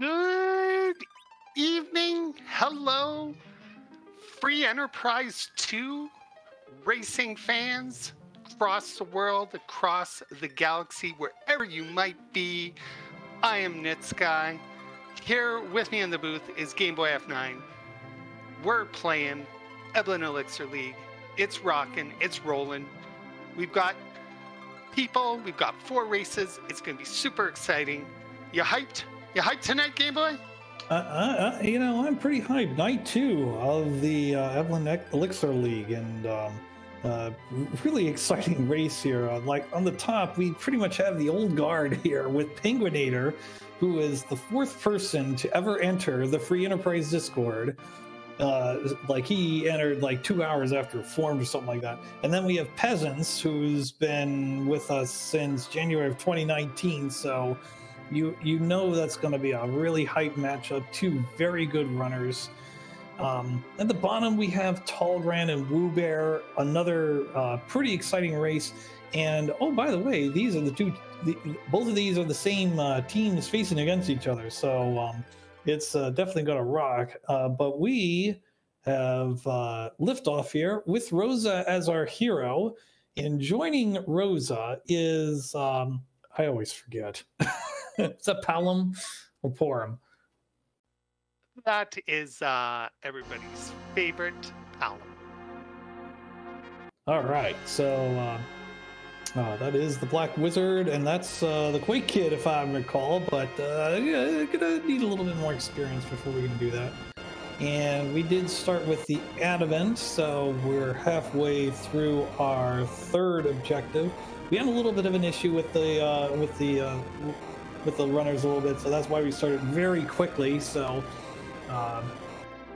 Good evening. Hello, Free Enterprise 2 racing fans across the world, across the galaxy, wherever you might be. I am Nitsky. Here with me in the booth is Game Boy F9. We're playing Eblan Elixir League. It's rocking, it's rolling. We've got people, we've got 4 races. It's going to be super exciting. You hyped? You hyped tonight, Game Boy? You know, I'm pretty hyped. Night 2 of the Eblan Elixir League, and really exciting race here. Like on the top, we pretty much have the old guard here with Penguinator, who is the 4th person to ever enter the Free Enterprise Discord. Like he entered like 2 hours after it formed or something like that. And then we have Peasants, who's been with us since January of 2019. So you know that's going to be a really hype matchup. 2 very good runners. At the bottom we have Tallgrant and Woobear, another pretty exciting race. And oh, by the way, these are the both of these are the same teams facing against each other. So it's definitely going to rock, but we have liftoff here with Rosa as our hero, and joining Rosa is, I always forget, is that Palom or Porum? That is everybody's favorite, Palom. All right, so that is the Black Wizard, and that's the Quake Kid, if I recall, but yeah, gonna need a little bit more experience before we can do that. And we did start with the Advent, so we're halfway through our 3rd objective. We had a little bit of an issue with the runners a little bit, so that's why we started very quickly. So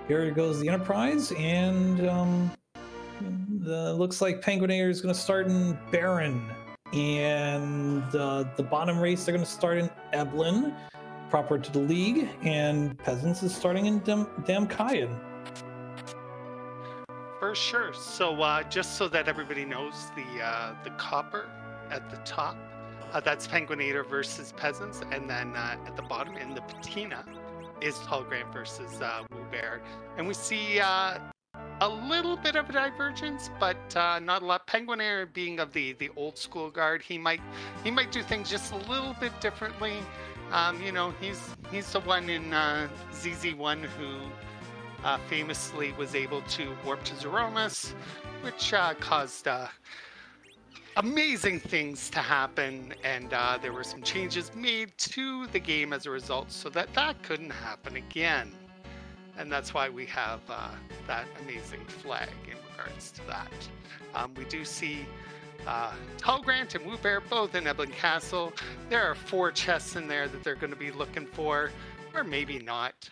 here goes the Enterprise, and looks like Penguinator is going to start in Baron, and the bottom race they're going to start in Eblan, proper to the league, and Peasants is starting in Damkayan. For sure. So just so that everybody knows, the copper at the top, that's Penguinator versus Peasants, and then at the bottom in the patina is Tallgrant versus Woobear, and we see a little bit of a divergence, but not a lot. Penguinator being of the old school guard, he might do things just a little bit differently. You know, he's the one in ZZ1 who famously was able to warp to Zeromus, which caused amazing things to happen, and there were some changes made to the game as a result, so that couldn't happen again. And that's why we have that amazing flag in regards to that. We do see Tallgrant and Woobear both in Eblan Castle. There are 4 chests in there that they're going to be looking for, or maybe not.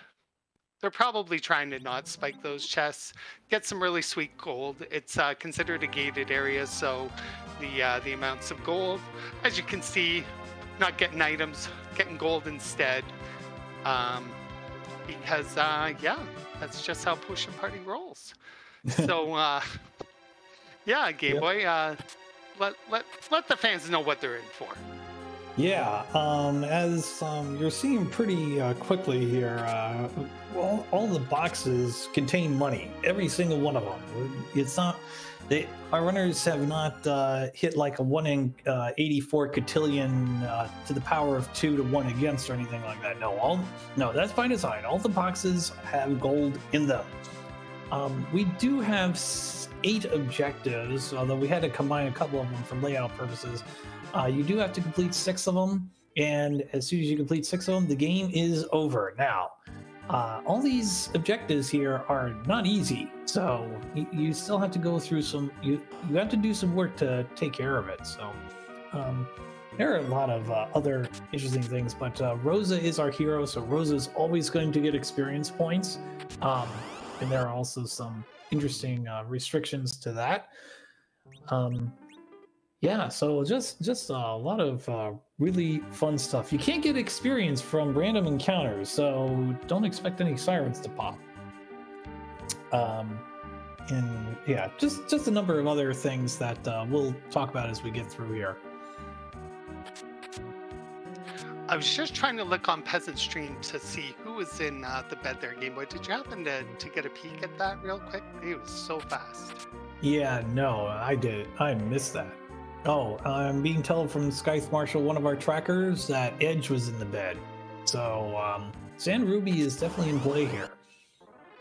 They're probably trying to not spike those chests, get some really sweet gold. It's considered a gated area, so the amounts of gold, as you can see, not getting items, getting gold instead. Because, yeah, that's just how Push and Party rolls. So, yeah, Game Boy, let the fans know what they're in for. Yeah, as you're seeing pretty quickly here, all the boxes contain money, every single one of them. It's not... our runners have not hit like a 1 in 84 cotillion to the power of 2 to 1 against or anything like that. No, no, that's by design. All the boxes have gold in them. We do have 8 objectives, although we had to combine a couple of them for layout purposes. You do have to complete 6 of them, and as soon as you complete 6 of them, the game is over. Now, all these objectives here are not easy, so you still have to go through some, you have to do some work to take care of it. So there are a lot of other interesting things, but Rosa is our hero, so Rosa's always going to get experience points, and there are also some interesting restrictions to that. Yeah, so just a lot of really fun stuff. You can't get experience from random encounters, so don't expect any sirens to pop. And yeah, just a number of other things that we'll talk about as we get through here. I was just trying to look on Peasant Stream to see who was in the bed there, Game Boy. Did you happen to get a peek at that real quick? It was so fast. Yeah, no, I did. I missed that. Oh, I'm being told from Scythe Marshall, one of our trackers, that Edge was in the bed. So, Sand Ruby is definitely in play here.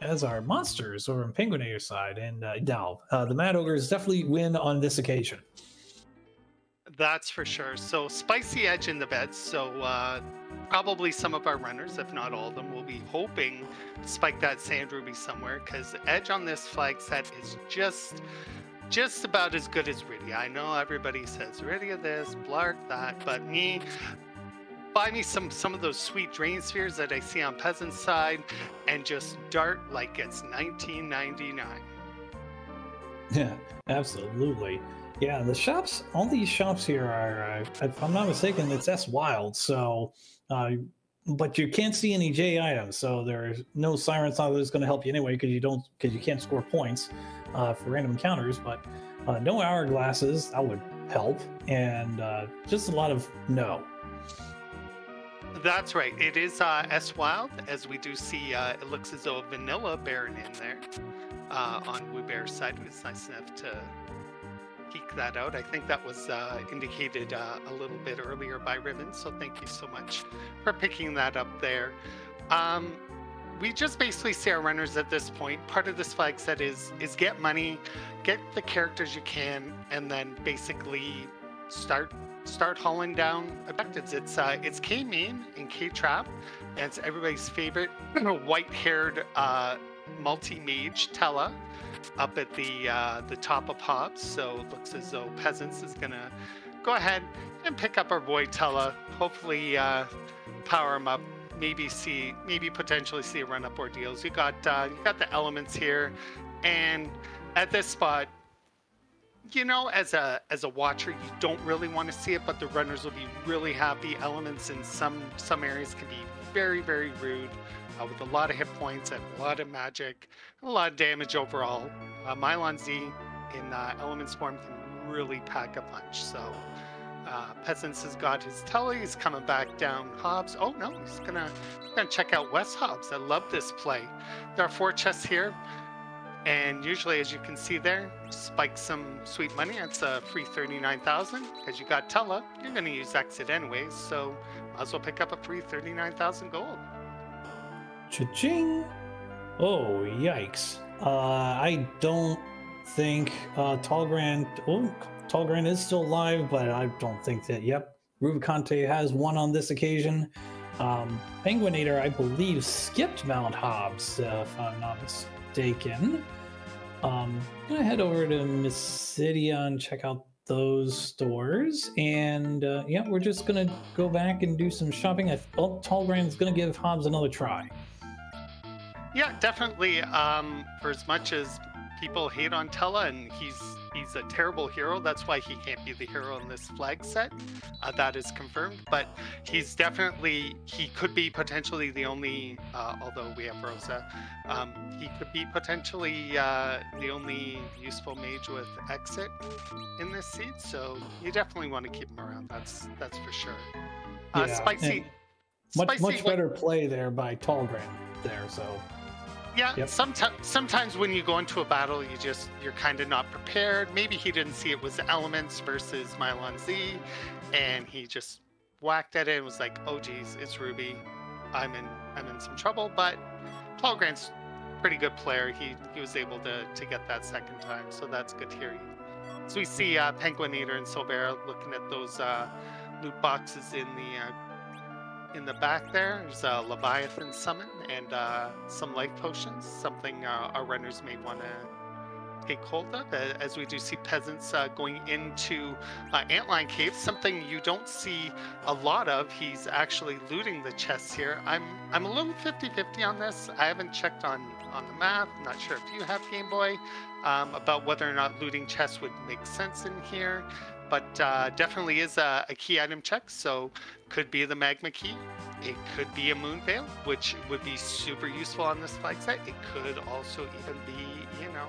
As are monsters over on Penguinator side and Dalv. The Mad Ogres definitely win on this occasion. That's for sure. So, Spicy Edge in the bed. So, probably some of our runners, if not all of them, will be hoping to spike that Sand Ruby somewhere, because Edge on this flag set is just about as good as Rydia. I know everybody says Rydia this, Blark that, but me, buy me some of those sweet drain spheres that I see on Peasant side and just dart like it's 1999. Yeah, absolutely. Yeah, the shops, all these shops here are, if I'm not mistaken, it's S Wild, so, but you can't see any J items, so there's no Siren Song that's going to help you anyway, because you can't score points. For random encounters, but no hourglasses, that would help, and just a lot of no. That's right. It is S Wild, as we do see it looks as though a vanilla Baron in there on Woobear's side. It was nice enough to peek that out. I think that was indicated a little bit earlier by Riven, so thank you so much for picking that up there. We just basically see our runners at this point. Part of this flag set is get money, get the characters you can, and then basically start hauling down objectives. It's K Main and K Trap, and it's everybody's favorite white-haired multi-mage Tellah up at the top of Hobbs. So it looks as though Peasants is gonna go ahead and pick up our boy Tellah. Hopefully power him up. Maybe potentially see a run-up ordeals. You got the elements here, and at this spot, you know, as a watcher, you don't really want to see it, but the runners will be really happy. Elements in some areas can be very, very rude, with a lot of hit points and a lot of magic, a lot of damage overall. Milon Z in elements form can really pack a punch. So. Peasants has got his Tellah. He's coming back down Hobbs. Oh no, he's gonna check out West Hobbs. I love this play. There are 4 chests here, and usually, as you can see there, spike some sweet money. That's a free 39,000. Because you got Tellah, you're gonna use exit anyways, so might as well pick up a free 39,000 gold. Cha-ching! Oh yikes! I don't think Tallgrant. Oh. Tallgrant is still alive, but I don't think that, yep. Rubicante has won on this occasion. Penguinator, I believe, skipped Mount Hobbs, if I'm not mistaken. I'm gonna head over to Mysidia and check out those stores. And yeah, we're just gonna go back and do some shopping. Oh, Tallgrant's gonna give Hobbs another try. Yeah, definitely. For as much as people hate on Tellah, and he's a terrible hero. That's why he can't be the hero in this flag set. That is confirmed. But he could be potentially the only, although we have Rosa, he could be potentially the only useful mage with exit in this seat. So you definitely want to keep him around. That's for sure. Yeah, spicy. Much better play there by Tallgrant there, so. Yeah, yep. Sometimes when you go into a battle, you're kind of not prepared. Maybe he didn't see it was elements versus Milon Z, and he just whacked at it and was like, "Oh geez, it's Ruby. I'm in some trouble." But Tallgrant's a pretty good player. He was able to get that second time, so that's good to hear. So we see Penguinator and Silvera looking at those loot boxes in the. In the back there's a Leviathan summon and some life potions, something our runners may want to take hold of, as we do see Peasants going into Antlion Cave, something you don't see a lot of. He's actually looting the chests here. I'm a little 50-50 on this. I haven't checked on the math. I'm not sure if you have, Game Boy, about whether or not looting chests would make sense in here. But definitely is a key item check, so could be the magma key. It could be a moon veil, which would be super useful on this flag set. It could also even be, you know,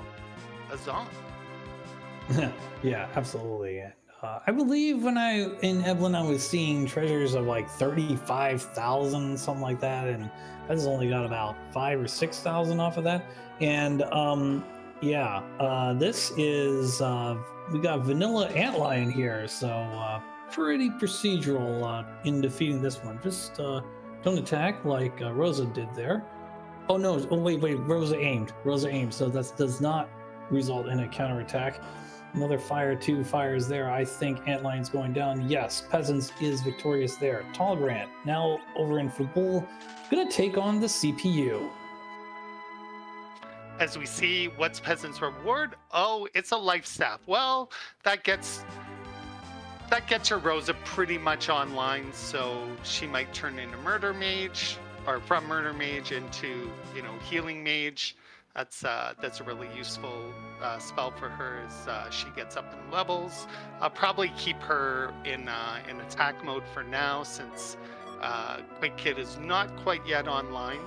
a zone. Yeah, absolutely. I believe when I in Eblan I was seeing treasures of like 35,000, something like that, and I just only got about 5,000 or 6,000 off of that. And yeah, this is we got vanilla antlion here, so pretty procedural in defeating this one. Just don't attack like Rosa did there. Oh no! Oh wait, wait. Rosa aimed. Rosa aimed. So that does not result in a counterattack. Another fire, 2 fires there. I think Antlion's going down. Yes, Peasants is victorious there. Tallgrant, now over in Fagul, gonna take on the CPU. As we see, what's Peasants' reward? Oh, it's a life staff. Well, that gets your Rosa pretty much online, so she might turn into Murder Mage, or from Murder Mage into, you know, Healing Mage. That's a really useful spell for her as she gets up in levels. I'll probably keep her in attack mode for now, since Quick Kid is not quite yet online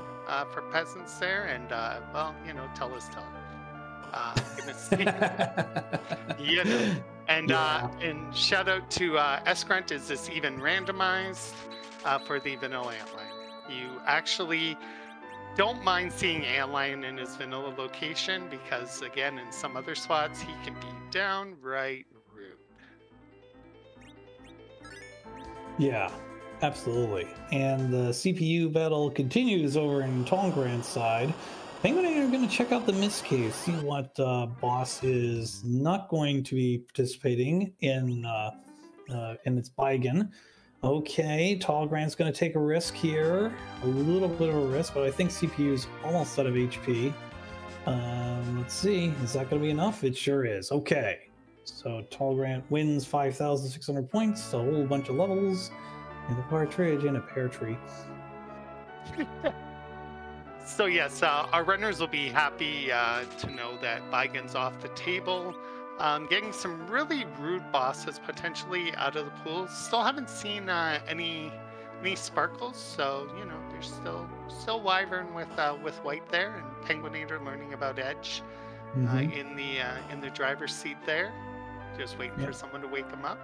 for Peasants there. And well, you know, Tellah is Tellah. You know. And yeah. And shout out to Sgrunt. Is this even randomized for the vanilla antlion? You actually don't mind seeing Antlion in his vanilla location, because again, in some other spots he can be downright rude. Yeah, absolutely. And the CPU battle continues over in Tallgrant's side. Penguinator are going to check out the Mist Cave, see what boss is not going to be participating in its Beigen. Okay, Tallgrant's going to take a risk here. A little bit of a risk, but I think CPU's almost out of HP. Let's see. Is that going to be enough? It sure is. Okay. So Tallgrant wins 5,600 points, a whole bunch of levels, and a partridge and a pear tree. So yes, our runners will be happy to know that Beigen's off the table. Getting some really rude bosses potentially out of the pool. Still haven't seen any sparkles, so you know there's still Wyvern with White there, and Penguinator learning about Edge in the driver's seat there, just waiting for someone to wake him up.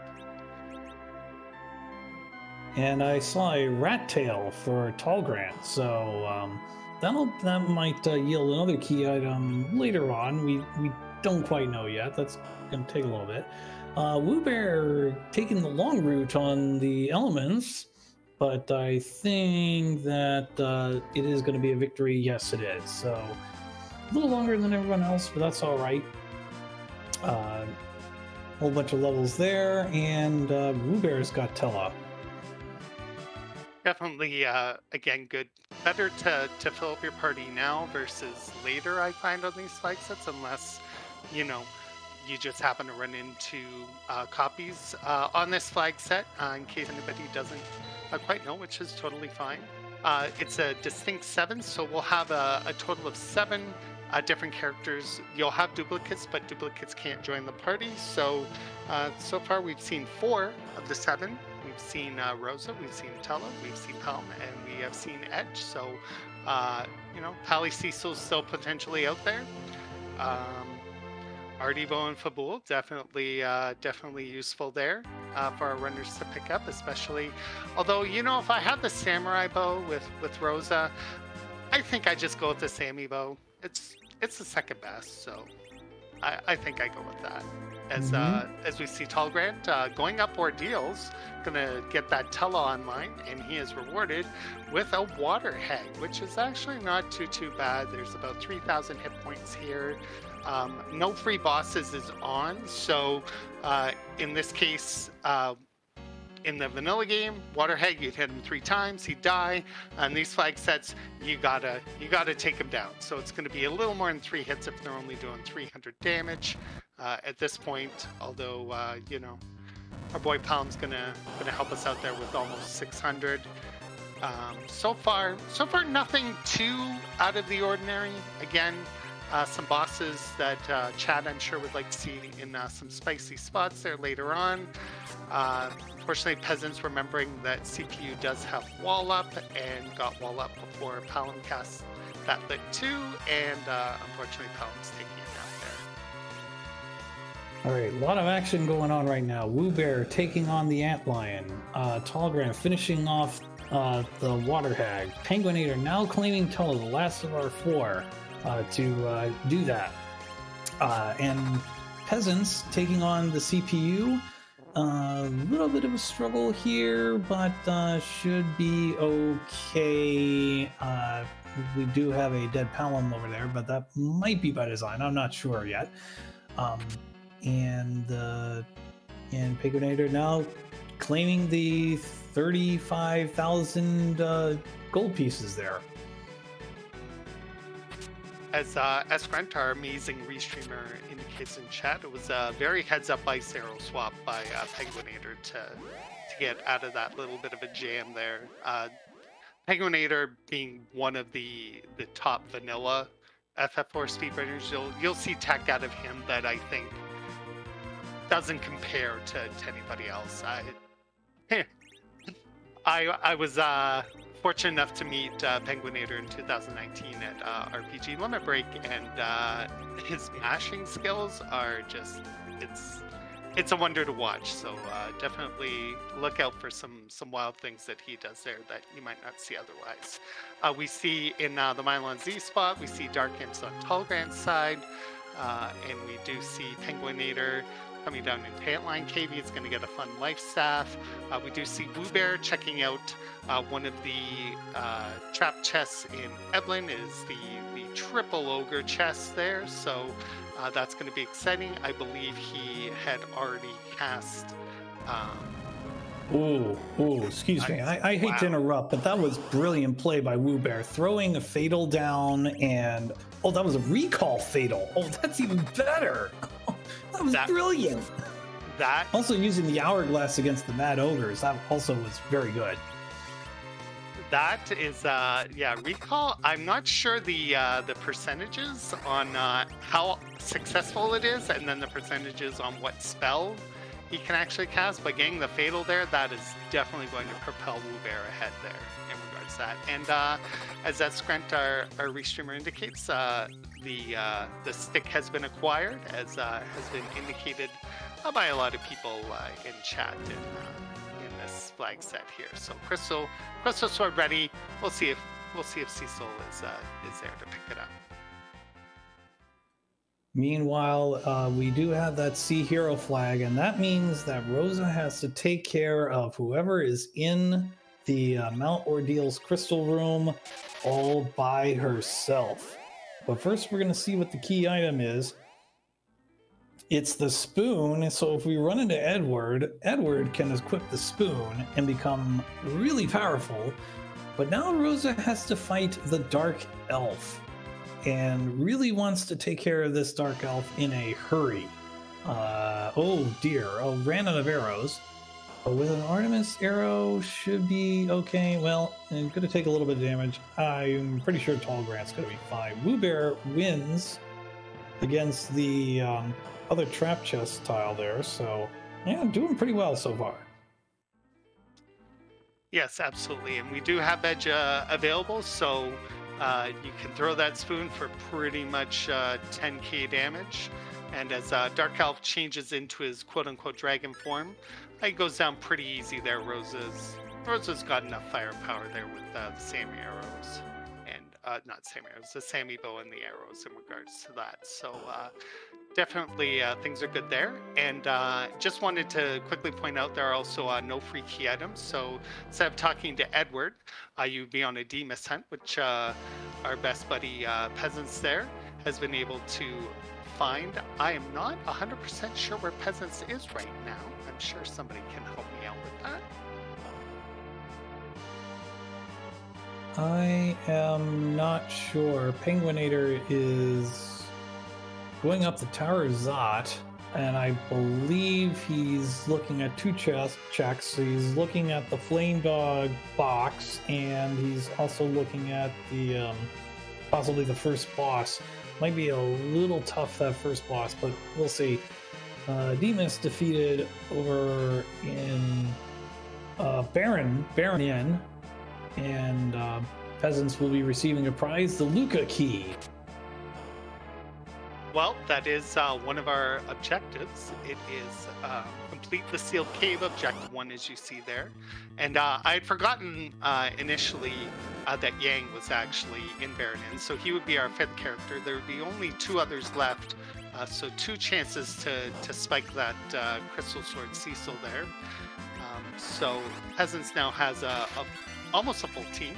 And I saw a rat tail for Tallgrant, so that might yield another key item later on. We don't quite know yet. That's going to take a little bit. Woobear taking the long route on the elements, but I think that it is going to be a victory. Yes, it is. So a little longer than everyone else, but that's all right. Whole bunch of levels there, and Woobear's got Tellah. Definitely, again, good. Better to fill up your party now versus later, I find, on these fight sets, unless you know, you just happen to run into copies on this flag set, in case anybody doesn't quite know, which is totally fine. It's a distinct 7, so we'll have a total of 7 different characters. You'll have duplicates, but duplicates can't join the party. So, so far we've seen 4 of the 7. We've seen Rosa, we've seen Tellah, we've seen Palom, and we have seen Edge. So, you know, Pally Cecil's still potentially out there. Ardibo and Fabul, definitely useful there for our runners to pick up, especially. Although, you know, if I have the samurai bow with Rosa, I think I just go with the Sammy bow. It's the second best, so I think I go with that. As as we see Tallgrant going up ordeals, gonna get that Tellah online, and he is rewarded with a water hag, which is actually not too bad. There's about 3,000 hit points here. No free bosses is on, so in this case, in the vanilla game, water hag, you'd hit him 3 times, he'd die. On these flag sets, you gotta take him down. So it's going to be a little more than 3 hits if they're only doing 300 damage at this point. Although you know, our boy Palm's gonna help us out there with almost 600. So far, nothing too out of the ordinary. Again. Some bosses that Chad, I'm sure, would like to see in some spicy spots there later on. Fortunately, Peasants remembering that CPU does have Wall Up, and got Wall Up before Palom casts that lit too, and unfortunately Palom's taking it out there. All right, a lot of action going on right now. Woobear taking on the Antlion. Tallgrant finishing off the Water Hag. Penguinator now claiming Tellah, the last of our four, to do that. And Peasants taking on the CPU. A little bit of a struggle here, but should be okay. We do have a dead Palom over there, but that might be by design. I'm not sure yet. And Penguinator now claiming the 35,000 gold pieces there. As Sgrunt, our amazing restreamer, indicates in chat, it was a very heads up by Zero swap by Penguinator to get out of that little bit of a jam there. Penguinator being one of the top vanilla FF4 speedrunners, you'll see tech out of him that I think doesn't compare to anybody else. I was fortunate enough to meet Penguinator in 2019 at RPG Limit Break, and his mashing skills are just, it's a wonder to watch. So definitely look out for some wild things that he does there that you might not see otherwise. We see in the Milon Z spot, we see Dark Imps on Tallgrant's side, and we do see Penguinator coming down in Pantline Cave. It's going to get a fun life staff. We do see Woobear checking out one of the trap chests in Eblan, is the triple ogre chest there. So that's going to be exciting. I believe he had already cast... Ooh, excuse me. I hate to interrupt, but that was brilliant play by Woobear, throwing a fatal down and... Oh, that was a recall fatal. Oh, that's even better. That was brilliant. That also using the hourglass against the Mad Ogres, that also was very good. That is, yeah, recall. I'm not sure the percentages on how successful it is, and then the percentages on what spell he can actually cast. But getting the fatal there, that is definitely going to propel Woobear ahead there in regards to that. And as that Sgrunt, our restreamer, indicates, the stick has been acquired, as has been indicated by a lot of people in chat in this flag set here. So crystal sword ready. We'll see if Cecil is there to pick it up. Meanwhile, we do have that sea hero flag, and that means that Rosa has to take care of whoever is in the Mount Ordeal's crystal room all by herself. But first, we're going to see what the key item is. It's the spoon. So if we run into Edward, Edward can equip the spoon and become really powerful. But now Rosa has to fight the Dark Elf and really wants to take care of this Dark Elf in a hurry. Oh, dear. Oh, ran out of arrows. But with an Artemis arrow, should be okay. Well, it's going to take a little bit of damage. I'm pretty sure Tallgrant's going to be fine. Woobear wins against the other trap chest tile there. So, yeah, doing pretty well so far. Yes, absolutely. And we do have Edge available, so you can throw that spoon for pretty much 10k damage. And as Dark Elf changes into his quote-unquote dragon form, it goes down pretty easy there. Rosa's got enough firepower there with the Sammy arrows, and not Sammy arrows, the Sammy bow and the arrows in regards to that. So definitely things are good there. And just wanted to quickly point out there are also no free key items. So instead of talking to Edward, you'd be on a Demas hunt, which our best buddy Peasants there has been able to find. I am not 100% sure where Peasants is right now. I'm sure somebody can help me out with that. I am not sure. Penguinator is going up the Tower of Zot, and I believe he's looking at two checks. So he's looking at the Flame Dog box, and he's also looking at the possibly the first boss. Might be a little tough, that first boss, but we'll see. Demas defeated over in Baron Inn, and Peasants will be receiving a prize, the Luca Key. Well, that is one of our objectives. It is complete the Sealed Cave objective one, as you see there. And I had forgotten initially that Yang was actually in Baron Inn, so he would be our fifth character. There would be only two others left, so two chances to spike that Crystal Sword Cecil there. So Peasants now has a almost a full team.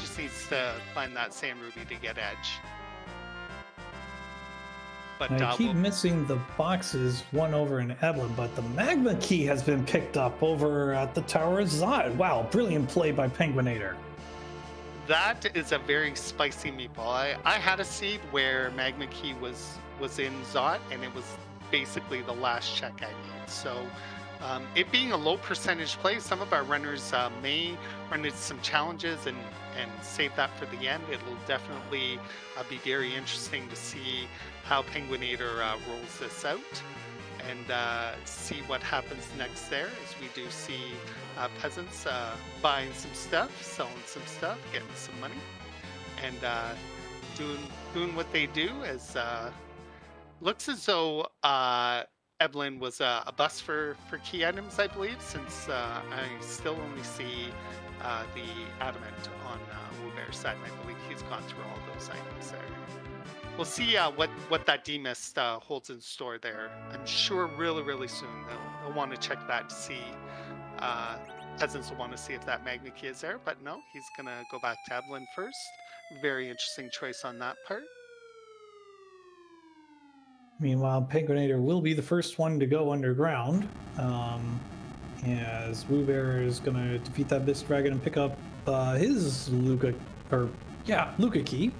Just needs to find that sand ruby to get edge. But I keep missing the boxes, one over in Eblan, but the magma key has been picked up over at the Tower of Zod. Wow, brilliant play by Penguinator. That is a very spicy meatball. I had a seed where magma key was in Zod, and it was basically the last check I made. So it being a low percentage play, some of our runners may run into some challenges and save that for the end. It'll definitely be very interesting to see how Penguinator rolls this out and see what happens next there, as we do see Peasants buying some stuff, selling some stuff, getting some money, and doing what they do, as looks as though Eblan was a bust for key items, I believe, since I still only see the adamant on Woobear's side, and I believe he's gone through all those items there. We'll see what that demist holds in store there. I'm sure really soon they'll want to check that to see. Peasants will want to see if that magma key is there, but no, he's going to go back to Eblan first. Very interesting choice on that part. Meanwhile, Penguinator will be the first one to go underground, as Woobear is going to defeat that Mist Dragon and pick up his Luca key.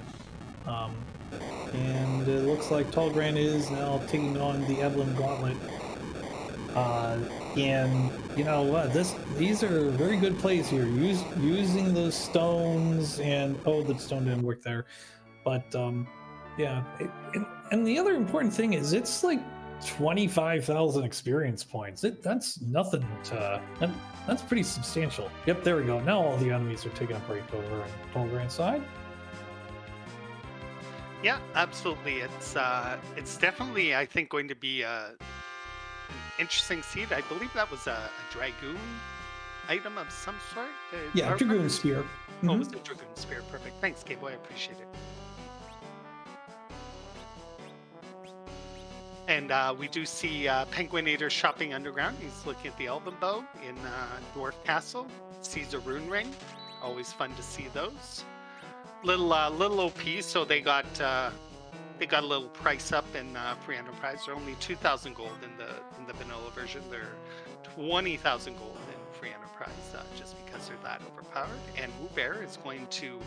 And it looks like Tallgrant is now taking on the Eblan Gauntlet. And you know what? These are very good plays here. Using those stones, and oh, the stone didn't work there. But yeah, and the other important thing is it's like 25,000 experience points. That's nothing to. That's pretty substantial. Yep, there we go. Now all the enemies are taking a break over on Tallgrant's side. Yeah, absolutely. It's definitely, I think, going to be an interesting seed. I believe that was a dragoon item of some sort. Yeah, dragoon spear. Oh, it was the dragoon spear. Perfect. Thanks, K-Boy. I appreciate it. And we do see Penguinator shopping underground. He's looking at the Elven Bow in Dwarf Castle. Sees a rune ring. Always fun to see those. Little OP, so they got a little price up in Free Enterprise. They're only 2,000 gold in the vanilla version. They're 20,000 gold in Free Enterprise, just because they're that overpowered. And Woobear is going to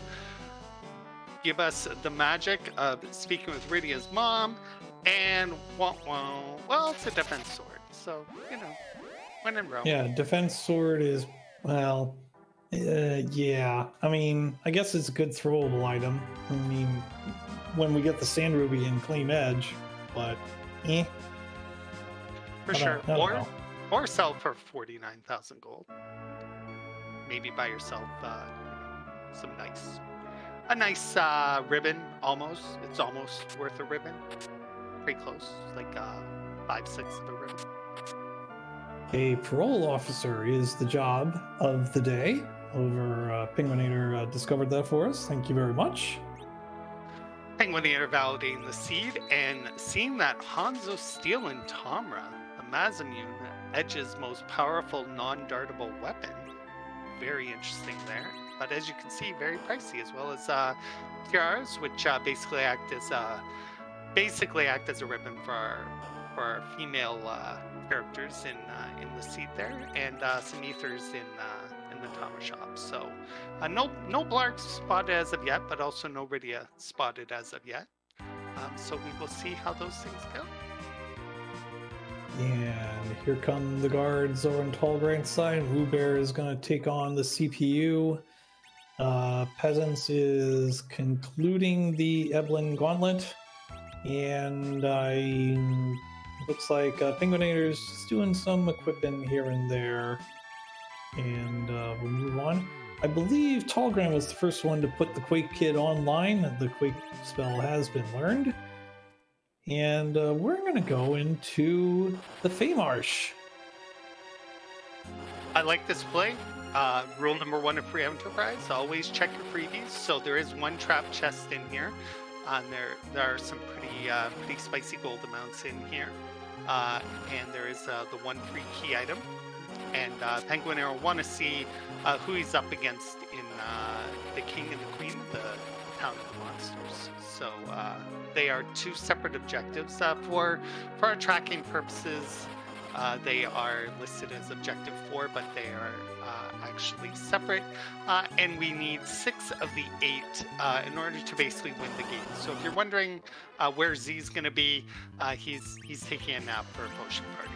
give us the magic of speaking with Rydia's mom, and well, it's a defense sword, so you know, when in Rome. Yeah, defense sword is well. Yeah, I mean, I guess it's a good throwable item. I mean, when we get the Sand Ruby and Clean Edge, but eh. For sure. Or sell for 49,000 gold. Maybe buy yourself some nice. A nice ribbon, almost. It's almost worth a ribbon. Pretty close, like 5/6 of a ribbon. A parole officer is the job of the day. Over Penguinator discovered that for us. Thank you very much. Penguinator validating the seed and seeing that Hanzo Steel and Tamra, the Mazamune, Edge's most powerful non-dartable weapon. Very interesting there. But as you can see, very pricey, as well as tiaras, which basically act as a ribbon for our female characters in the seed there, and some ethers in the Tama shop. So no Blarg spotted as of yet, but also no Rydia spotted as of yet. So we will see how those things go. And here come the guards over on Tallgrant's side. Woobear is going to take on the CPU. Peasants is concluding the Eblan Gauntlet, and I. Looks like Penguinator's just doing some equipping here and there, and we'll move on. I believe Tallgrant was the first one to put the Quake Kid online. The Quake spell has been learned, And we're going to go into the Faymarch. I like this play. Rule number one of Free Enterprise, always check your freebies. So there is one trap chest in here. And there are some pretty spicy gold amounts in here. And there is the one free key item. And Penguinator want to see who he's up against in the King and the Queen, the Town of the Monsters. So they are two separate objectives. For our tracking purposes, they are listed as Objective 4, but they are actually separate. And we need 6 of the 8 in order to basically win the game. So if you're wondering where Z's going to be, he's taking a nap for a potion party.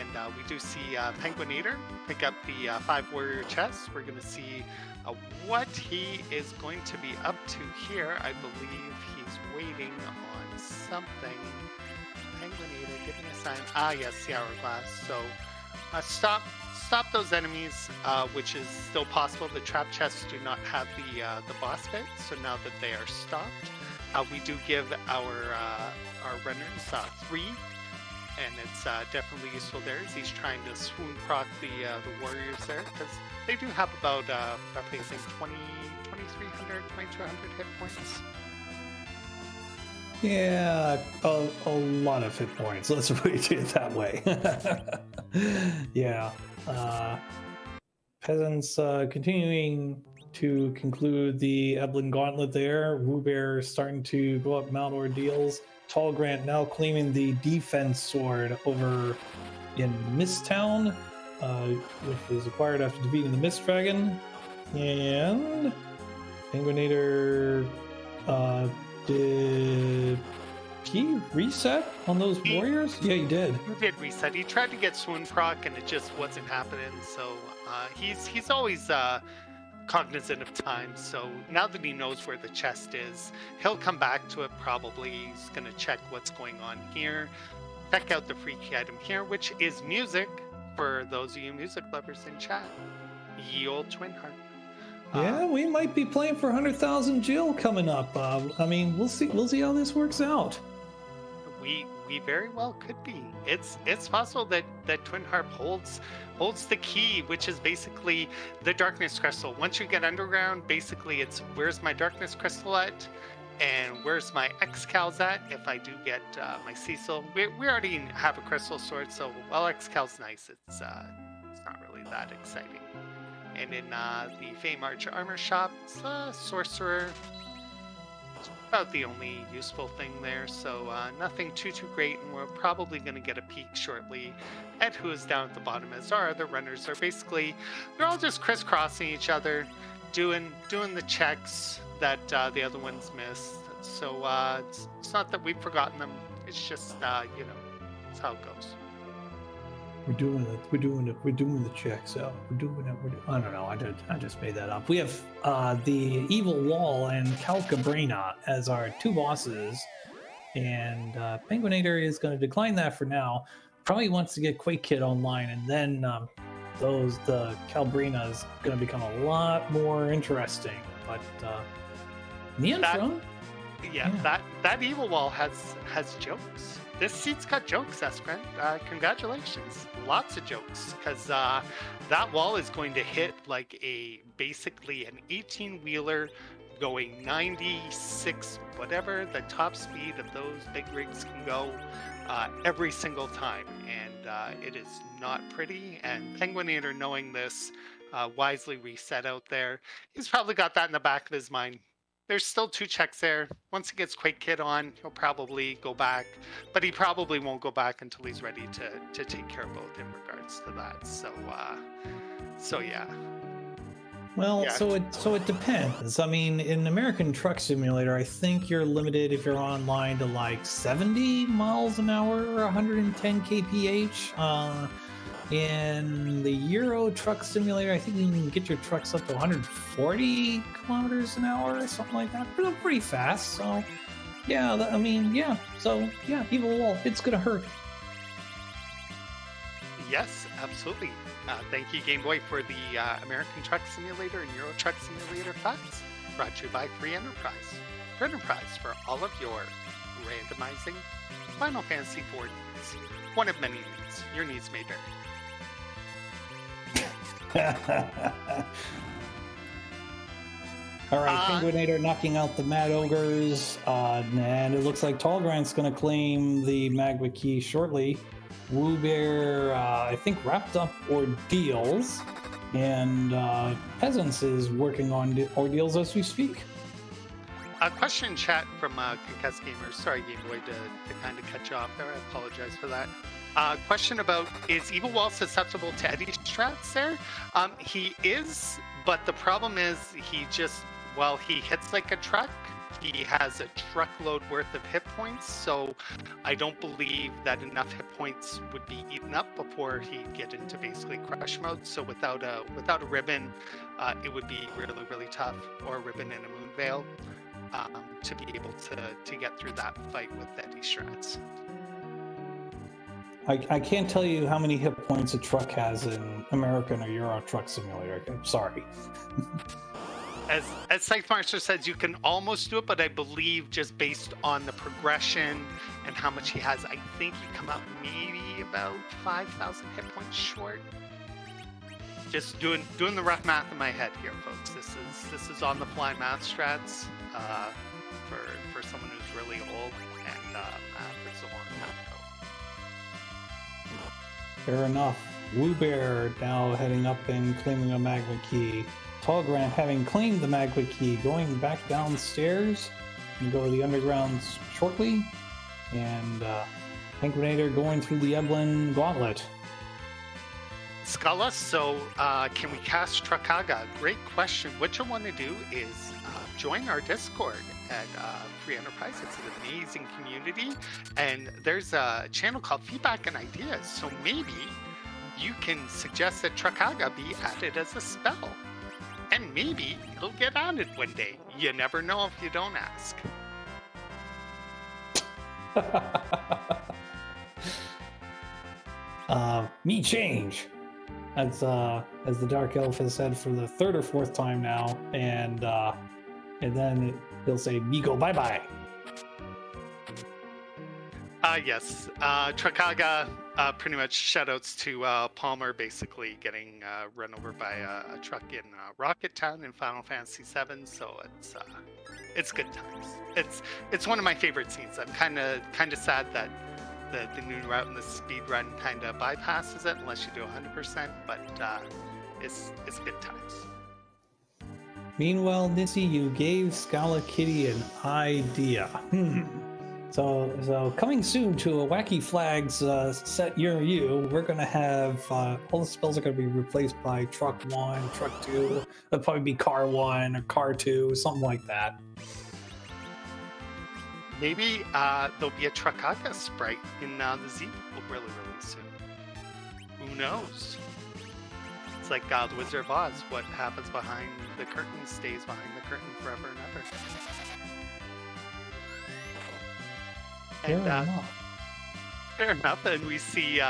And we do see Penguinator pick up the 5 warrior chests. We're going to see what he is going to be up to here. I believe he's waiting on something. Penguinator, give me a sign. Ah, yes, the hourglass. So stop those enemies, which is still possible. The trap chests do not have the boss bit, so now that they are stopped, we do give our runners 3. And it's definitely useful there as he's trying to swoon proc the warriors there, because they do have about roughly I think 2,300, 2,200 hit points. Yeah, a lot of hit points. Let's put it that way. Yeah, Peasants continuing to conclude the Eblan Gauntlet there. Woobear starting to go up Mount Ordeals. Tallgrant now claiming the defense sword over in Misttown, which was acquired after defeating the Mist Dragon. And Penguinator did he reset on those warriors? Yeah, he did. He did reset. He tried to get swoon proc and it just wasn't happening. So he's always cognizant of time, so now that he knows where the chest is, he'll come back to it probably. He's gonna check what's going on here, check out the free key item here, which is music for those of you music lovers in chat. Ye old twin heart. Yeah, we might be playing for 100,000 Jill coming up. I mean, we'll see how this works out. We very well could be. It's possible that Twin Harp holds the key, which is basically the Darkness Crystal. Once you get underground, basically it's where's my Darkness Crystal at, and where's my Excal's at. If I do get my Cecil, we already have a crystal sword, so well, Excal's nice. It's not really that exciting. And in the Faymarch Armor Shop, it's a sorcerer. About the only useful thing there, so nothing too great, and we're probably going to get a peek shortly at who is down at the bottom, as our other runners are basically they're all just crisscrossing each other, doing the checks that the other ones missed. So it's not that we've forgotten them; it's just you know, it's how it goes. We're doing the checks out. I don't know. I just made that up. We have the Evil Wall and Calcabrina as our 2 bosses, and Penguinator is going to decline that for now. Probably wants to get Quake Kid online, and then the Calcabrina is going to become a lot more interesting. But in the interim, that Evil Wall has jokes. This seat's got jokes, Sgrunt. Congratulations. Lots of jokes, because that wall is going to hit like basically an 18-wheeler going 96, whatever the top speed of those big rigs can go every single time. And it is not pretty. And Penguinator, knowing this, wisely reset out there. He's probably got that in the back of his mind. There's still 2 checks there. Once he gets Quake Kid on, he'll probably go back, but he probably won't go back until he's ready to take care of both in regards to that. So, yeah. Well, yeah. So it depends. I mean, in American Truck Simulator, I think you're limited if you're online to like 70 miles an hour or 110 kph. In the Euro Truck Simulator, I think you can get your trucks up to 140 kilometers an hour or something like that. Pretty fast. So, yeah, Evil Wall, it's going to hurt. Yes, absolutely. Thank you, Game Boy, for the American Truck Simulator and Euro Truck Simulator facts. Brought to you by Free Enterprise. Free Enterprise for all of your randomizing, Final Fantasy IV needs. One of many needs. Your needs may vary. All right, Penguinator knocking out the Mad Ogres, and it looks like Tallgrant's going to claim the Magma Key shortly. Woobear, I think, wrapped up Ordeals, and Peasants is working on Ordeals as we speak. A question chat from Concussed Gamers. Sorry, Gameboy, to kind of cut you off there. I apologize for that. Question about, is Evil Wall susceptible to Eddie's traps there? He is, but the problem is he just, well, he hits like a truck. He has a truckload worth of hit points, so I don't believe that enough hit points would be eaten up before he'd get into basically crush mode. So without a ribbon, it would be really tough, or a ribbon and a moon veil, to be able to get through that fight with Eddie Shreds. I can't tell you how many hit points a truck has in American or Euro Truck Simulator. I'm sorry. As Scythe Marshall says, you can almost do it, but I believe just based on the progression and how much he has, I think you come out maybe about 5,000 hit points short. Just doing the rough math in my head here, folks. This is on the fly math strats for someone who's really old and for so long now. Fair enough. Woobear now heading up and claiming a Magma Key. Tallgrant, having claimed the Magma Key, going back downstairs and go to the underground shortly. And Penguinator going through the Eblan Gauntlet. Skala, so can we cast Trakaga? Great question. What you want to do is join our Discord at Free Enterprise. It's an amazing community. And there's a channel called Feedback and Ideas. So maybe you can suggest that Trakaga be added as a spell. And maybe it'll get added one day. You never know if you don't ask. Me change, as the Dark Elf has said for the third or fourth time now, and then he'll say me go bye bye. Yes, Trakaga. Pretty much shoutouts to Palmer basically getting run over by a truck in Rocket Town in Final Fantasy VII, so it's good times. It's one of my favorite scenes. I'm kind of sad that the new route and the speed run kind of bypasses it unless you do 100%, but it's good times. Meanwhile, Nitsky, you gave Scala Kitty an idea. So coming soon to a Wacky Flags set year you, we're going to have all the spells are going to be replaced by Truck 1, Truck 2, it'll probably be Car 1 or Car 2, something like that. Maybe there'll be a Truckaka sprite in the Z really soon. Who knows? It's like The Wizard of Oz, what happens behind the curtain stays behind the curtain forever and ever. And fair enough. And we see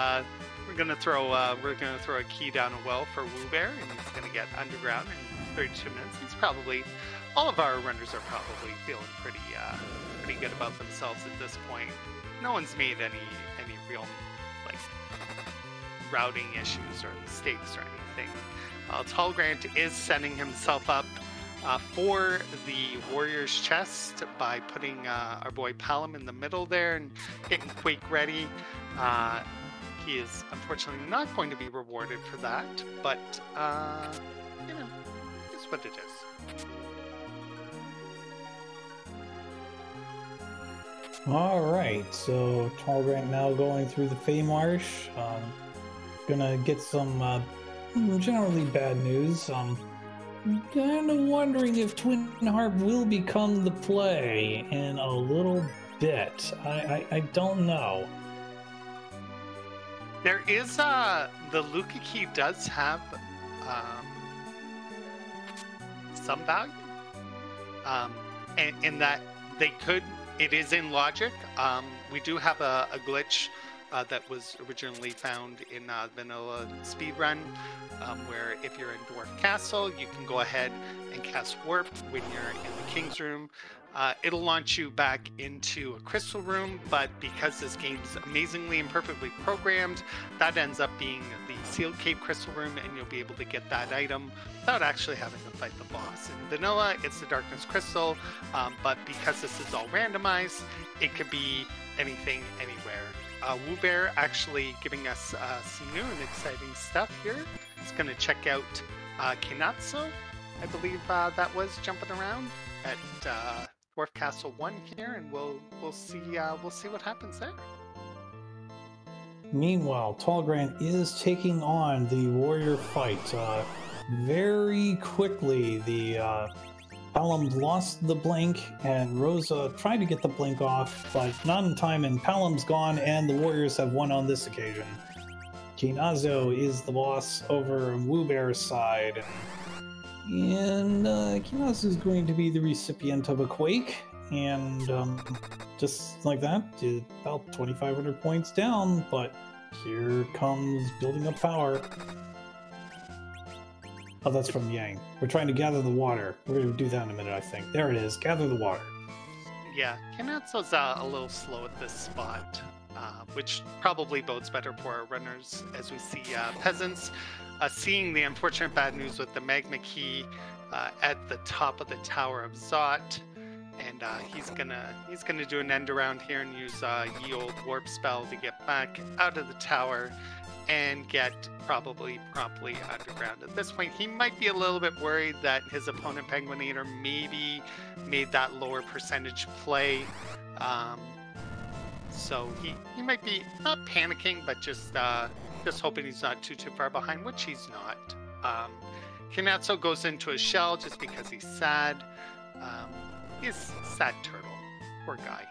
we're gonna throw a key down a well for Woobear, and he's gonna get underground in 32 minutes. He's probably, all of our runners are probably feeling pretty good about themselves at this point. No one's made any real like routing issues or mistakes or anything. Tallgrant is setting himself up for the warrior's chest by putting our boy Palom in the middle there and getting Quake ready. He is unfortunately not going to be rewarded for that, but you know, it's what it is. All right, so Tallgrant now going through the Faymarch. Gonna get some generally bad news. I'm kind of wondering if Twin Harp will become the play in a little bit. I don't know. There is the Luca Key does have some value, and that they could. It is in logic. We do have a glitch that was originally found in vanilla speedrun, where if you're in Dwarf Castle, you can go ahead and cast Warp when you're in the King's Room. It'll launch you back into a crystal room, but because this game's amazingly and perfectly programmed, that ends up being the Sealed Cave crystal room, and you'll be able to get that item without actually having to fight the boss. In vanilla, it's the Darkness Crystal, but because this is all randomized, it could be anything, anywhere. Woobear actually giving us some new and exciting stuff here. It's going to check out Kinatsu, I believe that was, jumping around at Dwarf Castle 1 here, and we'll see what happens there. Meanwhile, Tallgrant is taking on the warrior fight very quickly. The Palom lost the blink, and Rosa tried to get the blink off, but not in time, and Palom's gone, and the warriors have won on this occasion. Kinazo is the boss over Woobear's side, and Kinazo is going to be the recipient of a quake, and just like that, about 2,500 points down, but here comes building up power. Oh, that's from Yang. We're trying to gather the water. We're going to do that in a minute, I think. There it is. Gather the water. Yeah, Kinatsu's a little slow at this spot, which probably bodes better for our runners, as we see Peasants seeing the unfortunate bad news with the Magma Key at the top of the Tower of Zot. And he's gonna do an end around here and use Ye Olde Warp spell to get back out of the tower and get probably promptly underground. At this point, he might be a little bit worried that his opponent, Penguinator, maybe made that lower percentage play. So he might be not panicking, but just hoping he's not too far behind, which he's not. Kinatsu goes into a shell just because he's sad. He's a sad turtle. Poor guy.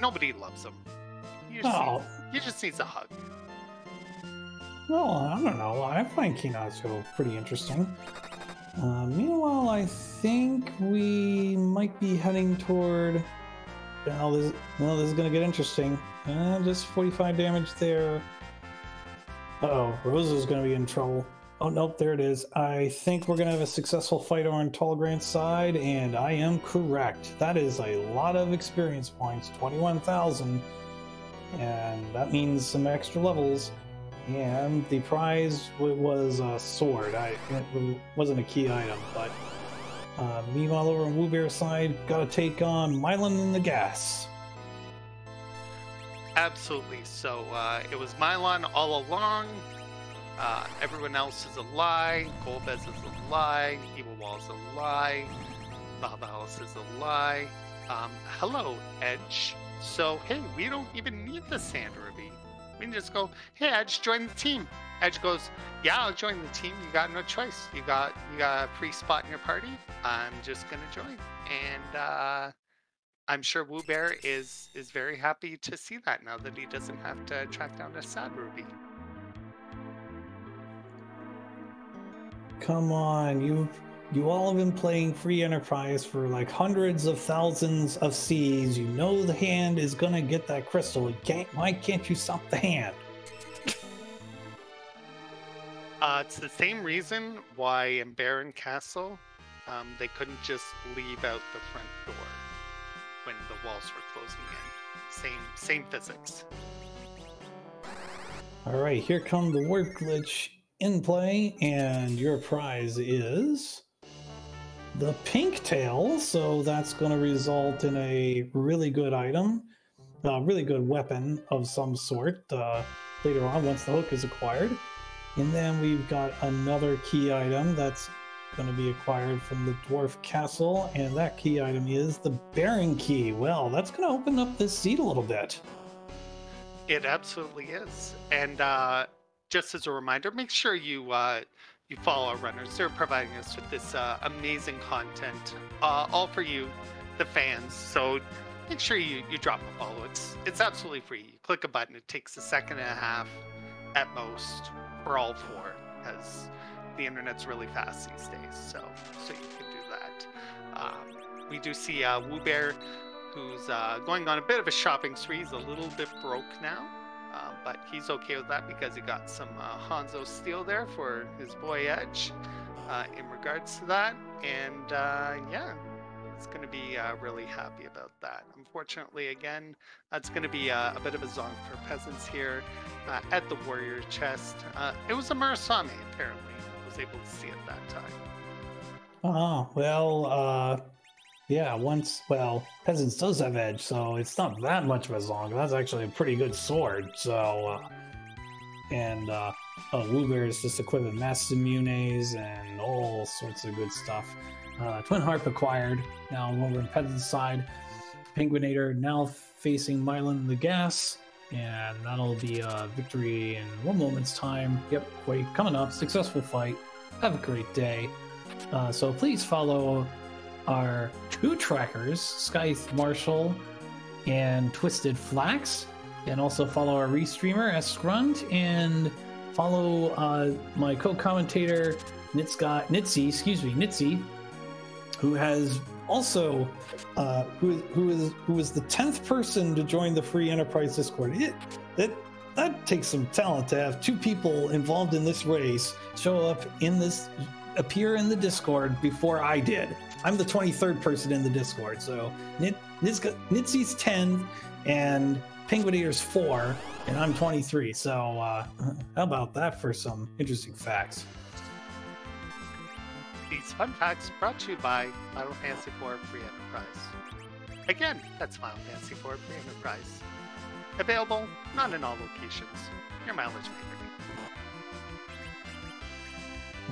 Nobody loves him. He just needs a hug. Well, I don't know. I find Kinatsu pretty interesting. Meanwhile, I think we might be heading toward... Well, this is going to get interesting. Just 45 damage there. Uh-oh, Rosa's going to be in trouble. Oh, nope, there it is. I think we're going to have a successful fight on Tallgrant's side, and I am correct. That is a lot of experience points, 21,000. And that means some extra levels, and the prize was a sword. It wasn't a key item, but meanwhile over on Woobear's side, gotta take on Milon and the Gas. Absolutely. So it was Milon all along. Everyone else is a lie. Golbez is a lie. Evil Wall is a lie. Bob Alice is a lie. Hello, Edge. So, hey, we don't even need the sand ruby. We can just go, hey, Edge, join the team. Edge goes, yeah, I'll join the team. You got no choice. You got a free spot in your party. I'm just going to join. And I'm sure Woobear is very happy to see that now that he doesn't have to track down a sand ruby. Come on, you all have been playing Free Enterprise for like hundreds of thousands of Cs. You know the hand is gonna get that crystal. Why can't you stop the hand? It's the same reason why in Baron Castle they couldn't just leave out the front door when the walls were closing in. Same physics. All right, here come the word glitch in play, and your prize is the pink tail, so that's going to result in a really good item, a really good weapon of some sort later on once the hook is acquired. And then we've got another key item that's going to be acquired from the Dwarf Castle, and that key item is the Baron Key. Well, that's going to open up this seat a little bit. It absolutely is. And just as a reminder, make sure you follow our runners. They're providing us with this amazing content, all for you, the fans. So make sure you drop a follow. It's absolutely free. You click a button. It takes a second and a half at most for all four, because the internet's really fast these days. So you can do that. We do see Woobear who's going on a bit of a shopping spree. He's a little bit broke now, but he's okay with that because he got some Hanzo steel there for his boy Edge in regards to that. And yeah, it's going to be really happy about that. Unfortunately, again, that's going to be a bit of a zonk for Peasants here at the Warrior Chest. It was a Murasame, apparently. I was able to see it that time. Oh, well, yeah, once, well, Peasants does have Edge, so it's not that much of a zonk. That's actually a pretty good sword, so, and, Woobear is just equipped with Mass Immunes and all sorts of good stuff. Twin Harp acquired, now over on Peasant's side. Penguinator now facing Mylan the Gas, and that'll be a victory in one moment's time. Yep, wait, coming up, successful fight. Have a great day. So please follow our two trackers, Scythe Marshall and Twisted Flax, and also follow our restreamer, Sgrunt, and follow my co-commentator, Nitsky, who has also, who is the 10th person to join the Free Enterprise Discord. That takes some talent to have two people involved in this race show up in this, appear in the Discord before I did. I'm the 23rd person in the Discord, so Nitsy's 10 and Penguinator's 4, and I'm 23. So how about that for some interesting facts? These fun facts brought to you by Final Fantasy IV Free Enterprise. Again, that's Final Fantasy IV Free Enterprise. Available, not in all locations. Your mileage maker.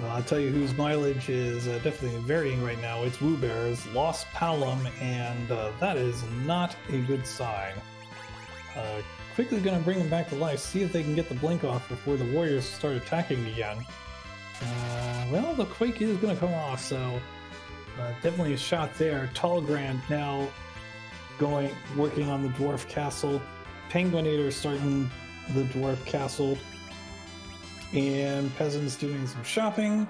Well, I'll tell you whose mileage is definitely varying right now. It's Woobear's lost Palom, and that is not a good sign. Quickly going to bring him back to life, see if they can get the blink off before the warriors start attacking again. Well, the quake is going to come off, so definitely a shot there. Tallgrant now working on the Dwarf Castle. Penguinator starting the Dwarf Castle. And Peasants doing some shopping.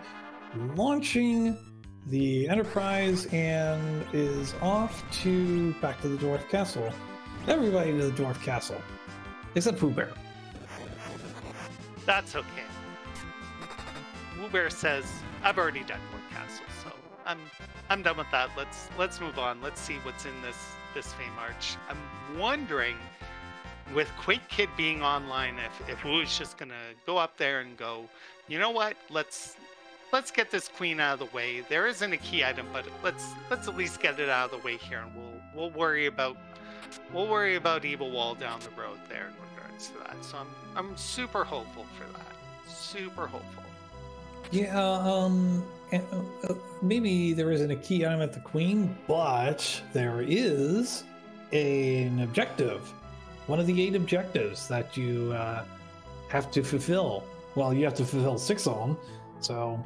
Launching the Enterprise and is off to back to the Dwarf Castle. Everybody to the Dwarf Castle. Except Woobear. That's okay. Woobear says, "I've already done Dwarf Castle, so I'm done with that. Let's move on. Let's see what's in this Faymarch." I'm wondering, with Quake Kid being online, if Woo's just gonna go up there and go, you know what? Let's get this queen out of the way. There isn't a key item, but let's at least get it out of the way here, and we'll worry about Evil Wall down the road there in regards to that. So I'm super hopeful for that. Super hopeful. Yeah, maybe there isn't a key item at the queen, but there is an objective. One of the 8 objectives that you have to fulfill. Well, you have to fulfill 6 of them. So,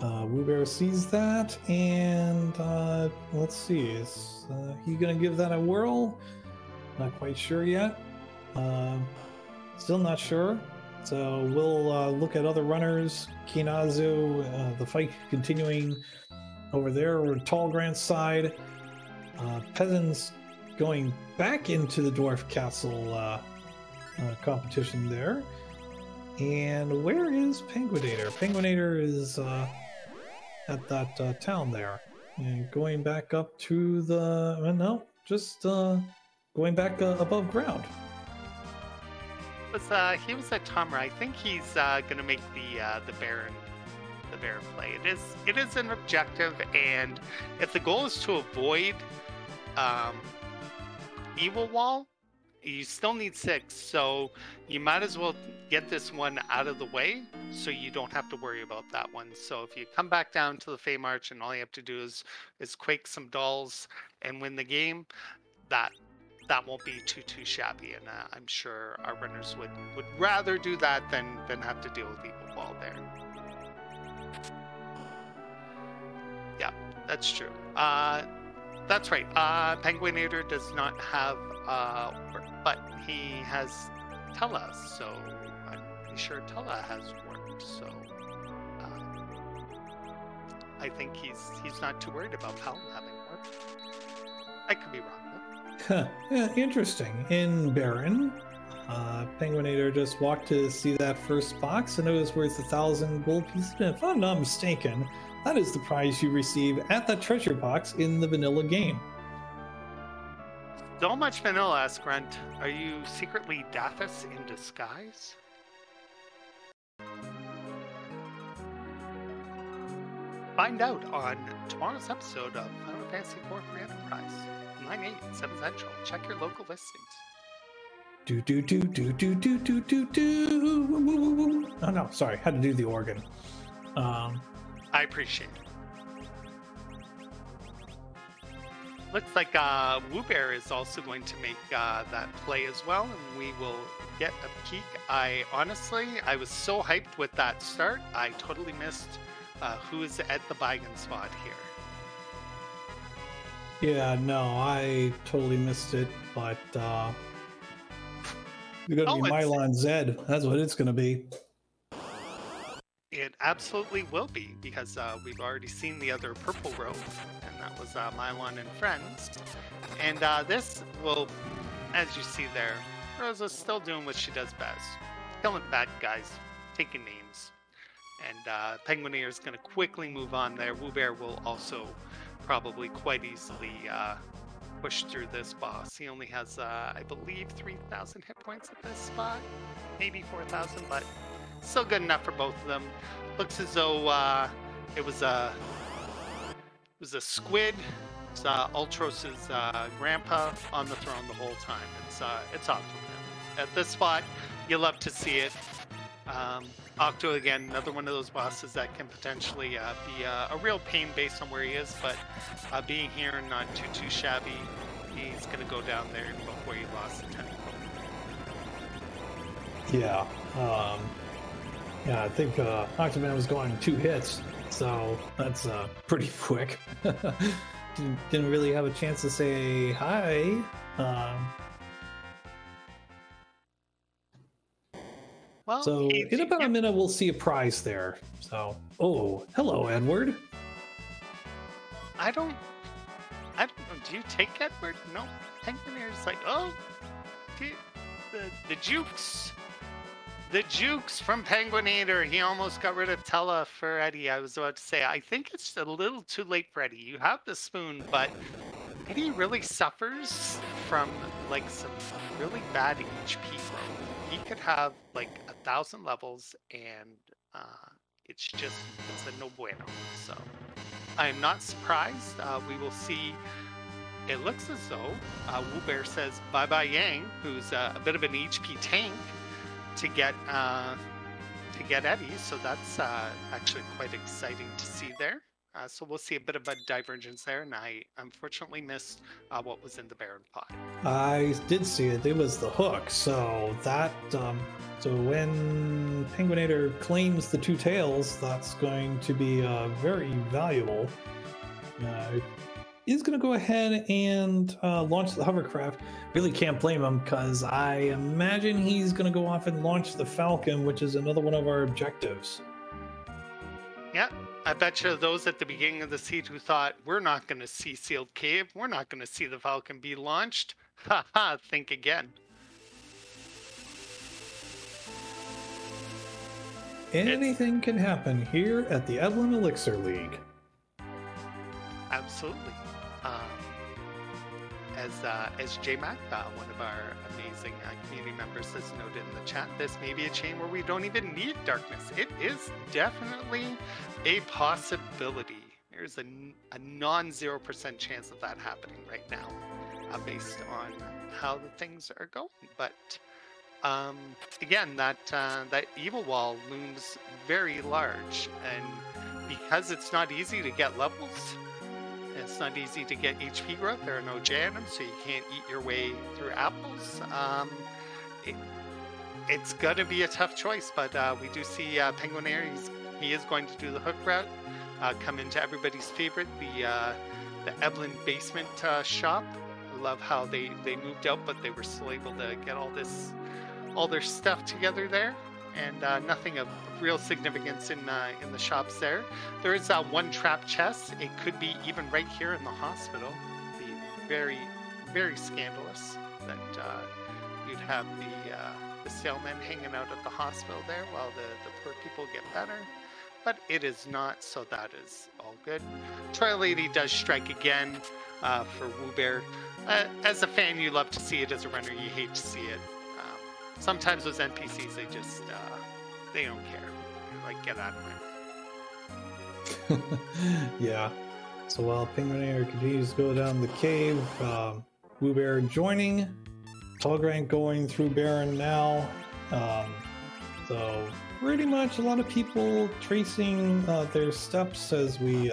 Woobear sees that, and let's see, is he gonna give that a whirl? Not quite sure yet. Still not sure. So we'll look at other runners. Kinazu, the fight continuing over there over Tallgrant's side. Peasants going back into the Dwarf Castle competition there. And where is Penguinator? Penguinator is at that town there. And going back up to the... no, just going back above ground. He was at Tomra. I think he's gonna make the Baron play. It is an objective, and if the goal is to avoid Evil Wall, you still need 6. So you might as well get this one out of the way, so you don't have to worry about that one. So if you come back down to the Faymarch and all you have to do is quake some dolls and win the game, that won't be too shabby, and I'm sure our runners would rather do that than have to deal with Evil Wall there. Yeah, that's true. That's right. Penguinator does not have work, but he has Tellah, so I'm pretty sure Tellah has work. So I think he's not too worried about Palom having work. I could be wrong, though. Yeah, interesting. In Baron, Penguinator just walked to see that first box, and it was worth 1,000 gold pieces. If I'm not mistaken, that is the prize you receive at the treasure box in the vanilla game. So much vanilla, Sgrunt. Are you secretly Dathus in disguise? Find out on tomorrow's episode of Final Fantasy IV Free Enterprise. 9/8, 7 Central. Check your local listings. Do. Oh no, sorry. Had to do the organ. I appreciate it. Looks like Woobear is also going to make that play as well, and we will get a peek. I honestly was so hyped with that start. I totally missed. Who is at the Beigan spot here? Yeah, no, I totally missed it, but it's going to be Milon Z. That's what it's going to be. It absolutely will be, because we've already seen the other purple robe, and that was Milon and Friends. And this will, as you see there, Rosa's still doing what she does best. Killing bad guys, taking names. And Penguinator is going to quickly move on there. Woobear will also probably quite easily push through this boss. He only has, I believe, 3,000 hit points at this spot. Maybe 4,000, but still good enough for both of them. Looks as though it was a squid. It's Ultros's grandpa on the throne the whole time. It's Octo. At this spot, you love to see it. Octo, again, another one of those bosses that can potentially be a real pain based on where he is, but being here and not too shabby, he's going to go down there before he lost the tentacle. Yeah, I think Octoman was going 2 hits, so that's pretty quick. Didn't really have a chance to say hi. Well, so in about a minute, we'll see a prize there. So, oh, hello, Edward. I don't know. Do you take Edward? No. Penguinator's like, oh, the jukes. The jukes from Penguinator. He almost got rid of Tellah for Eddie. I was about to say, I think it's a little too late for Eddie. You have the spoon, but Eddie really suffers from, like, some really bad HP growth. He could have like 1,000 levels, and it's a no bueno. So I am not surprised. We will see. It looks as though Woobear says bye bye Yang, who's a bit of an HP tank, to get Eddie. So that's actually quite exciting to see there. So we'll see a bit of a divergence there, and I unfortunately missed what was in the Baron pot. I did see it. It was the hook. So that, so when Penguinator claims the 2 tails, that's going to be very valuable. He's going to go ahead and launch the hovercraft. Really can't blame him, because I imagine he's going to go off and launch the Falcon, which is another one of our objectives. Yep. I bet you those at the beginning of the siege who thought, we're not going to see Sealed Cave, we're not going to see the Falcon be launched, haha, think again. Anything can happen here at the Eblan Elixir League. Absolutely. As JMac, one of our amazing community members, has noted in the chat, this may be a chain where we don't even need darkness. It is definitely a possibility. There's a non-0% chance of that happening right now, based on how the things are going. But again, that evil wall looms very large, and because it's not easy to get levels, it's not easy to get HP growth. There are no J items, so you can't eat your way through apples. It's going to be a tough choice, but we do see Penguinator. He is going to do the hook route, come into everybody's favorite, the Eblan basement shop. I love how they moved out, but they were still able to get all their stuff together there. And nothing of real significance in the shops there. There is 1 trap chest. It could be even right here in the hospital. very, very scandalous that you'd have the sailmen hanging out at the hospital there while the poor people get better. But it is not, so that is all good. Troy Lady does strike again for Woobear. As a fan, you love to see it. As a runner, you hate to see it. Sometimes those NPCs, they just, they don't care. They're like, get out of my way. Yeah. So while Penguinator continues to go down the cave, Woobear joining, Tallgrant going through Baron now. So pretty much a lot of people tracing their steps as we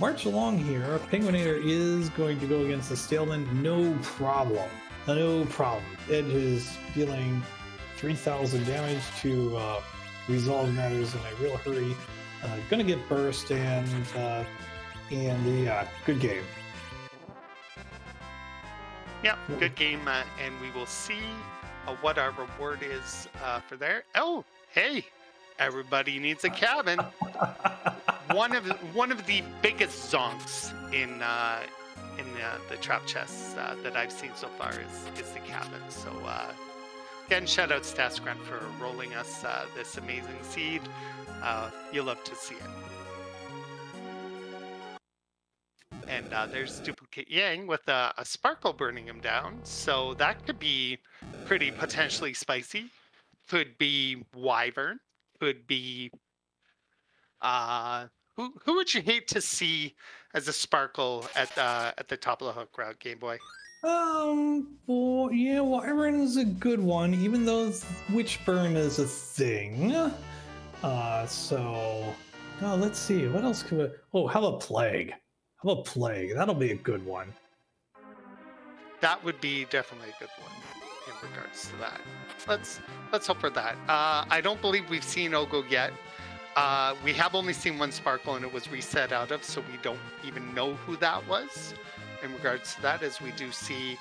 march along here. Penguinator is going to go against the Staleman, no problem. No problem. Ed is dealing 3,000 damage to resolve matters in a real hurry. Gonna get burst and good game. Yeah, good game, and we will see what our reward is for there. Oh, hey, everybody needs a cabin. one of the biggest zonks in the trap chests that I've seen so far is the cabin. So again, shout out to Sgrunt for rolling us this amazing seed. You'll love to see it. And there's duplicate Yang with a sparkle burning him down. So that could be pretty potentially spicy. Could be Wyvern. Could be Who would you hate to see as a sparkle at the top of the hook route, Game Boy? Well, yeah, Wyvern is a good one, even though witch burn is a thing. So let's see, what else could we? Oh, how about Plague? How about Plague? That'll be a good one. That would be definitely a good one in regards to that. Let's hope for that. I don't believe we've seen Ogo yet. We have only seen one sparkle, and it was reset out of, so we don't even know who that was in regards to that, as we do see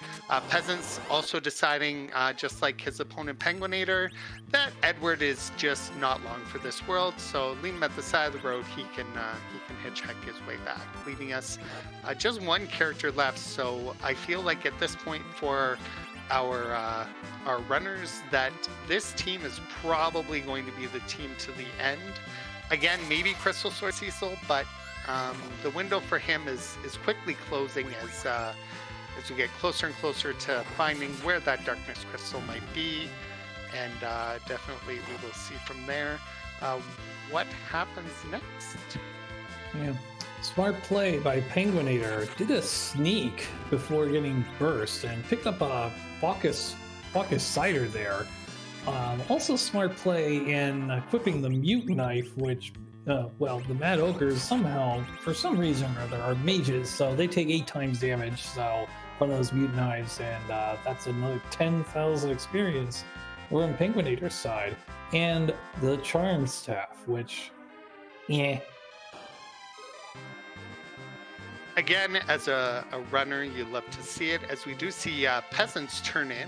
Peasants also deciding, just like his opponent Penguinator, that Edward is just not long for this world, so leave him at the side of the road. He can hitchhike his way back, leaving us just one character left. So I feel like at this point for our runners that this team is probably going to be the team to the end. Again, maybe Crystal Sword Cecil, but the window for him is quickly closing as we get closer and closer to finding where that darkness crystal might be, and definitely we will see from there what happens next. Yeah. Smart play by Penguinator. Did a sneak before getting burst and picked up a Bacchus cider there. Also smart play in equipping the mute knife, which, the Mad Ogres somehow, for some reason or other, are mages, so they take 8 times damage. So one of those mute knives, and that's another 10,000 experience. We're on Penguinator's side, and the charm staff, which, yeah. Again, as a runner, you love to see it, as we do see Peasants turn in,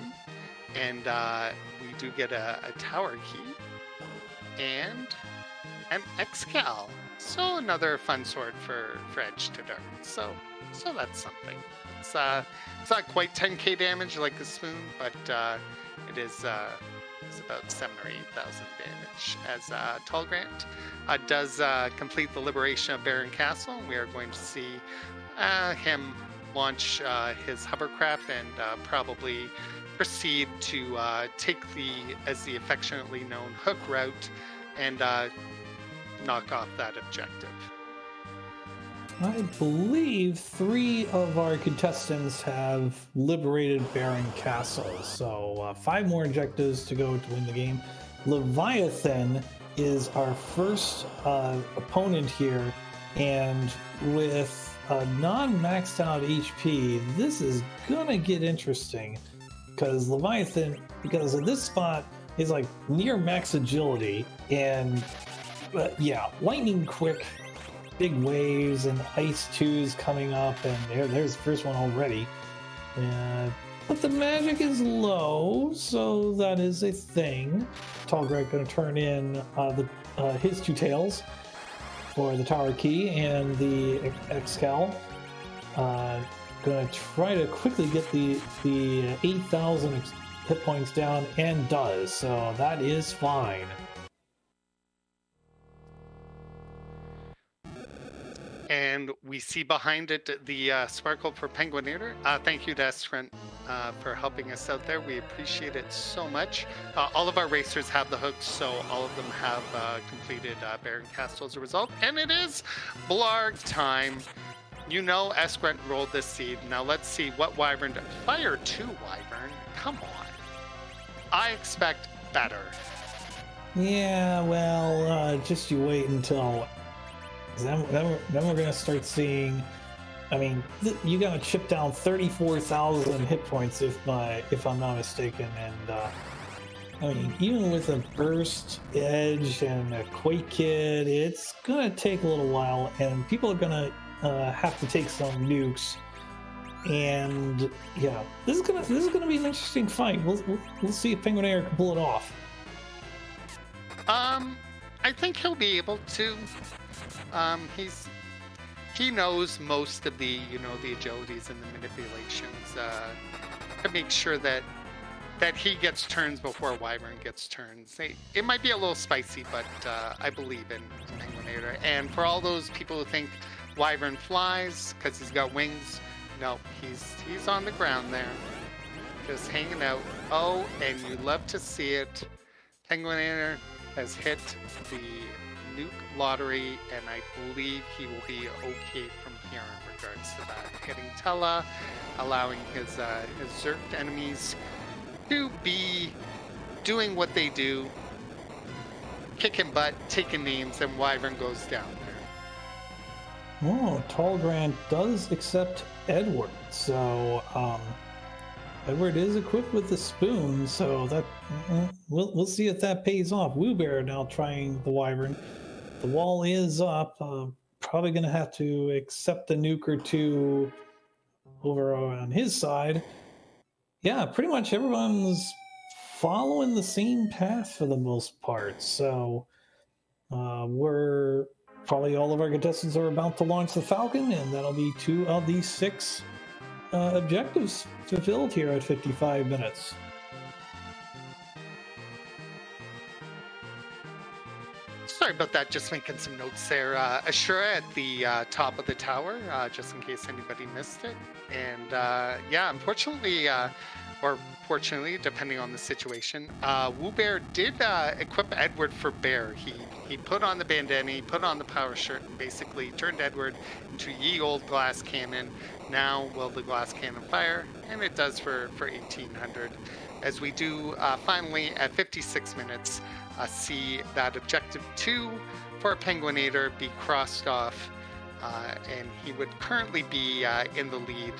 and we do get a tower key and an Excal. So another fun sword for Edge to Dark. So that's something. It's not quite 10k damage like a spoon, but it is it's about 7,000 or 8,000 damage, as Tallgrant does complete the liberation of Baron Castle. We are going to see him launch his hovercraft and probably proceed to take the, as the affectionately known, hook route and knock off that objective. I believe 3 of our contestants have liberated Baron Castle, so 5 more objectives to go to win the game. Leviathan is our first opponent here, and with a non-maxed out HP, this is gonna get interesting, because Leviathan, because in this spot, is like near max agility, and yeah, lightning quick. Big waves and ice twos coming up, and there's the first one already. But the magic is low, so that is a thing. Tallgrant going to turn in his 2 tails for the tower key and the Excal. Gonna try to quickly get the 8,000 hit points down, and does, so that is fine. And we see behind it the sparkle for Penguinator. Thank you to Sgrunt for helping us out there. We appreciate it so much. All of our racers have the hooks, so all of them have completed Baron Castle as a result. And it is Blarg time. You know Sgrunt rolled this seed. Now let's see what Wyvern does. Fire 2 Wyvern. Come on. I expect better. Yeah, well, just you wait until... Then we're going to start seeing, I mean, you got to chip down 34,000 hit points if I'm not mistaken. And I mean, even with a burst edge and a quake kid, it's going to take a little while, and people are going to have to take some nukes. And yeah, this is going to be an interesting fight. We'll see if Penguinator can pull it off. I think he'll be able to. He knows most of the, you know, the agilities and the manipulations to make sure that he gets turns before Wyvern gets turns. It might be a little spicy, but I believe in Penguinator. And for all those people who think Wyvern flies because he's got wings, no, he's on the ground there, just hanging out. Oh, and you love to see it. Penguinator has hit the nuke lottery, and I believe he will be okay from here in regards to that. Hitting Tellah, allowing his Zerked enemies to be doing what they do, kicking butt, taking names, and Wyvern goes down there. Oh, Tallgrant does accept Edward, so Edward is equipped with the spoon, so that we'll see if that pays off. Woobear now trying the Wyvern. The wall is up. Probably going to have to accept a nuke or two over on his side. Yeah, pretty much everyone's following the same path for the most part. So we're probably all of our contestants are about to launch the Falcon, and that'll be 2 of the 6 objectives fulfilled here at 55 minutes. Sorry about that, just making some notes there. Ashura at the top of the tower, just in case anybody missed it. And yeah, unfortunately, or fortunately, depending on the situation, Woobear did equip Edward for bear. He put on the bandana, he put on the power shirt, and basically turned Edward into ye old glass cannon. Now will the glass cannon fire? And it does for 1800. As we do finally at 56 minutes, see that objective 2 for Penguinator be crossed off, and he would currently be in the lead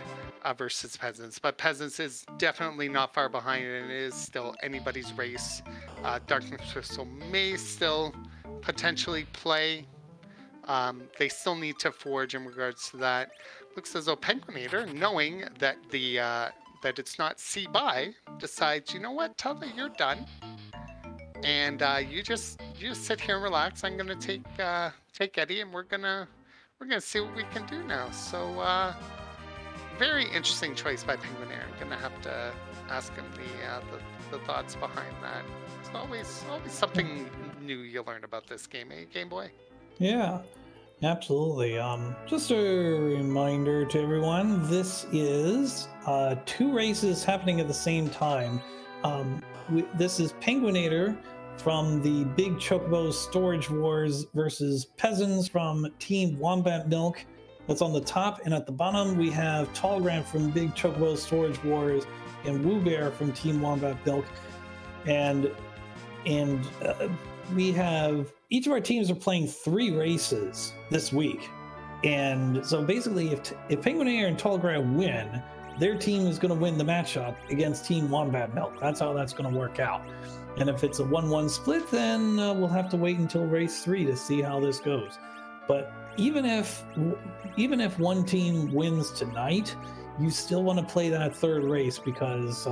versus Peasants. But Peasants is definitely not far behind, and it is still anybody's race. Darkness Crystal may still potentially play. They still need to forge in regards to that. Looks as though Penguinator, knowing that that it's not see by, decides, you know what, Tellah, you're done. And you just sit here and relax. I'm gonna take take Eddie, and we're gonna see what we can do now. So very interesting choice by Penguinator. I'm gonna have to ask him the thoughts behind that. It's always something new you learn about this game, eh, Game Boy? Yeah, absolutely. Just a reminder to everyone: this is 2 races happening at the same time. This is Penguinator from the Big Chocobo Storage Wars versus Peasants from Team Wombat Milk. That's on the top, and at the bottom we have Tallgrant from Big Chocobo Storage Wars and Woobear from Team Wombat Milk. And we have each of our teams are playing 3 races this week, and so basically, if Penguinator and Tallgrant win, their team is going to win the matchup against Team Wombat Milk. That's how that's going to work out. And if it's a 1-1 split, then we'll have to wait until race 3 to see how this goes. But even if one team wins tonight, you still want to play that 3rd race, because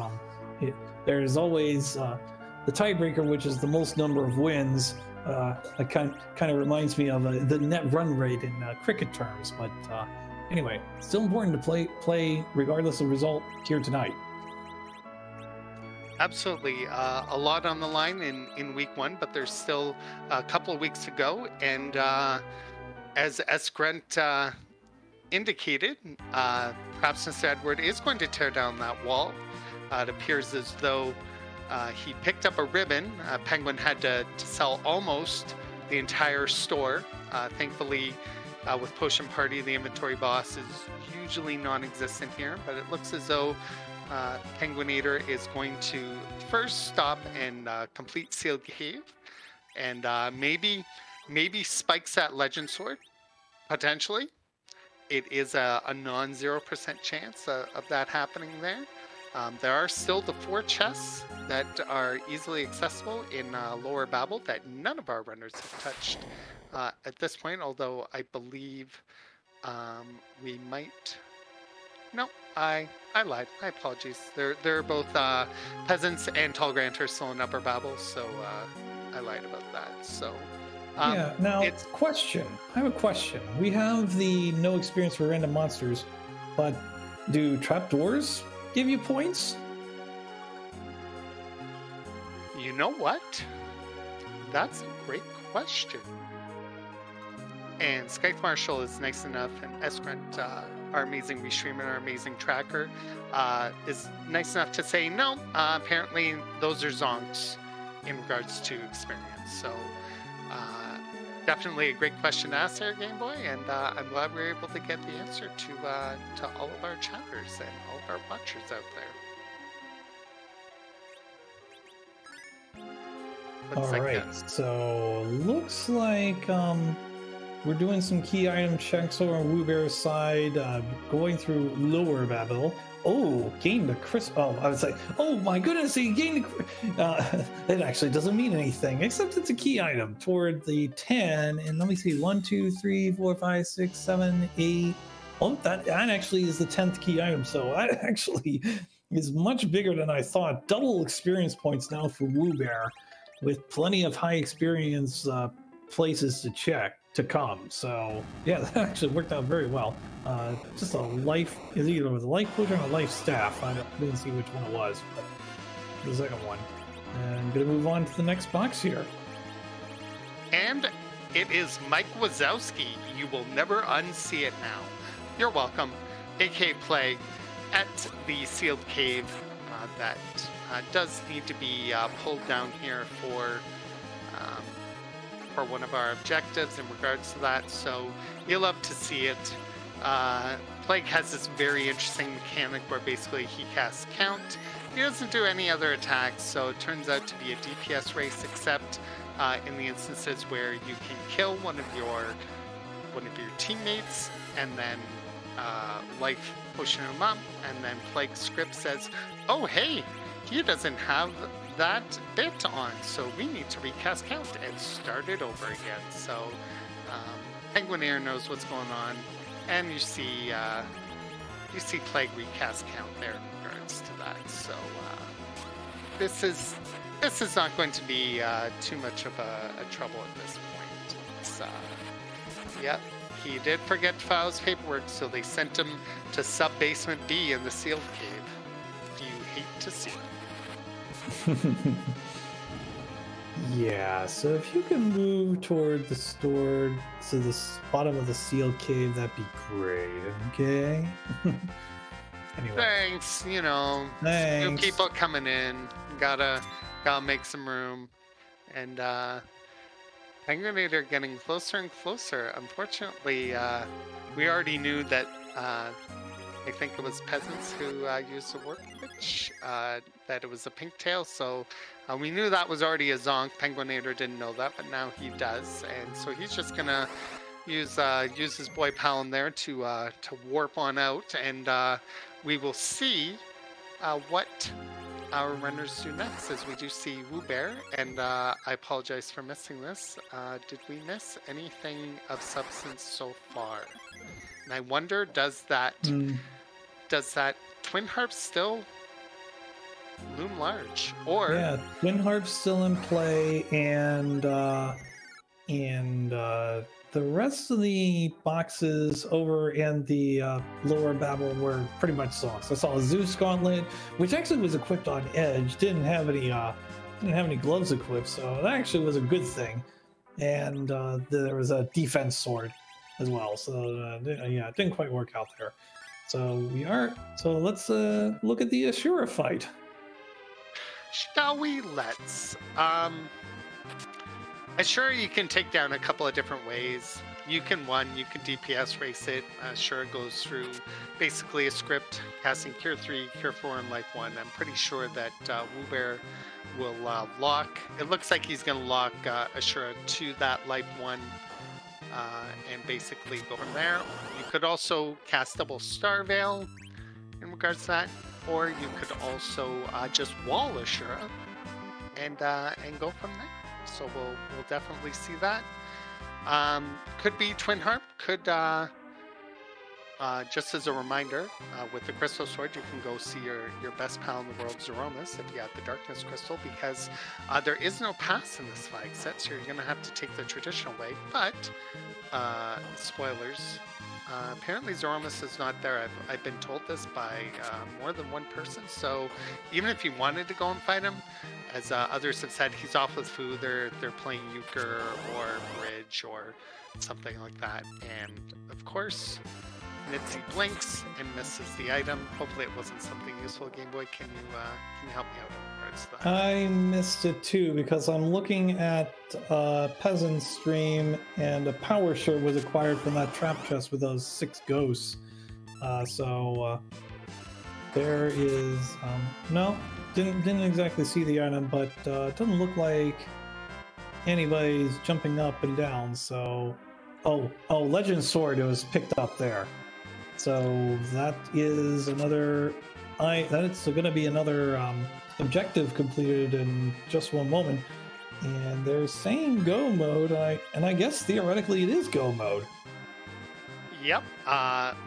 there's always the tiebreaker, which is the most number of wins. It kind of reminds me of the net run rate in cricket terms, but Anyway, still important to play regardless of result here tonight. Absolutely. A lot on the line in week one, but there's still a couple of weeks to go. And as Sgrunt indicated, perhaps Mr. Edward is going to tear down that wall. It appears as though he picked up a ribbon. Penguin had to sell almost the entire store. Thankfully, with Potion Party, the inventory boss is usually non-existent here, but it looks as though Penguinator is going to first stop and complete Sealed Cave, and maybe spikes that Legend Sword, potentially. It is a non-0% chance of that happening there. There are still the 4 chests that are easily accessible in Lower Babel that none of our runners have touched at this point, although I believe we might... No, I lied. My apologies. They're both Peasants and Tallgrant are still in Upper Babel, so I lied about that. So yeah. Now, it's... question. I have a question. We have the no experience for random monsters, but do trapdoors give you points? You know what? That's a great question. And Scythe Marshall is nice enough, and Sgrunt, our amazing restreamer, our amazing tracker, is nice enough to say no. Apparently, those are zonks in regards to experience. So, definitely a great question to ask there, Game Boy, and I'm glad we were able to get the answer to all of our chatters and all of our watchers out there. All right, so looks like we're doing some key item checks over on Woobear's side, going through Lower Babel. Oh, gained the crystal. Oh, I was like, oh my goodness, he gained the... it actually doesn't mean anything, except it's a key item toward the 10. And let me see, 1, 2, 3, 4, 5, 6, 7, 8. Oh, that actually is the 10th key item. So that actually is much bigger than I thought. Double experience points now for Woobear, with plenty of high experience places to check. To come. So yeah, that actually worked out very well. Just a life, is either with a life potion or a life staff. I didn't see which one it was, but the second one. And I'm gonna move on to the next box here. And it is Mike Wazowski. You will never unsee it now. You're welcome. AKA Plague at the Sealed Cave that does need to be pulled down here for one of our objectives in regards to that, so you'll love to see it. Plague has this very interesting mechanic where basically he casts count. He doesn't do any other attacks, so it turns out to be a DPS race, except in the instances where you can kill one of your teammates and then life pushing him up, and then Plague's script says, oh hey, he doesn't have that bit on, so we need to recast count and start it over again. So Penguinator knows what's going on, and you see Plague recast count there in regards to that. So this is not going to be too much of a trouble at this point. It's, yep, he did forget to file his paperwork, so they sent him to sub basement B in the Sealed Cave. You hate to see it. Yeah, so if you can move toward the store to the bottom of the Sealed Cave, that'd be great. Okay. Anyway. Thanks, you know, new people coming in, gotta make some room, and Penguinator getting closer and closer. Unfortunately, we already knew that I think it was Peasants who used the work witch, that it was a pink tail, so we knew that was already a zonk. Penguinator didn't know that, but now he does, and so he's just gonna use his boy Palom there to warp on out, and we will see what our runners do next, as we do see Woobear, and I apologize for missing this. Did we miss anything of substance so far? And I wonder, does that Twin Harp still loom large? Or yeah, Twin Harp's still in play, And the rest of the boxes over in the lower Babel were pretty much socks. I saw a Zeus Gauntlet, which actually was equipped on Edge. Didn't have any gloves equipped, so that actually was a good thing. And there was a defense sword as well, so yeah, it didn't quite work out there. So let's look at the Ashura fight. Shall we? Let's. Ashura you can take down a couple of different ways. You can you can DPS race it. Ashura goes through basically a script, casting Cure 3, Cure 4, and Life 1. I'm pretty sure that Woobear will lock. It looks like he's going to lock Ashura to that Life 1 and basically go from there. You could also cast double Star Veil in regards to that, or you could also just wall Ashura and go from there. So we'll definitely see that. Could be Twin Harp. Could just as a reminder, with the Crystal Sword, you can go see your best pal in the world, Zeromus, if you have the Darkness Crystal, because there is no pass in this flag set, so you're going to have to take the traditional way. But spoilers. Apparently Zeromus is not there. I've been told this by more than one person, so even if you wanted to go and fight him, as others have said, he's off with food. They're playing euchre or bridge or something like that. And of course, Nitsky blinks and misses the item. Hopefully it wasn't something useful. Game Boy, can you help me out in regards to that? I missed it too, because I'm looking at Peasant's stream, and a power shirt was acquired from that trap chest with those 6 ghosts. There is no, didn't exactly see the item, but it doesn't look like anybody's jumping up and down. So oh, Legend Sword was picked up there. So that is another. That's going to be another objective completed in just one moment. And they're saying go mode. I guess theoretically it is go mode. Yep.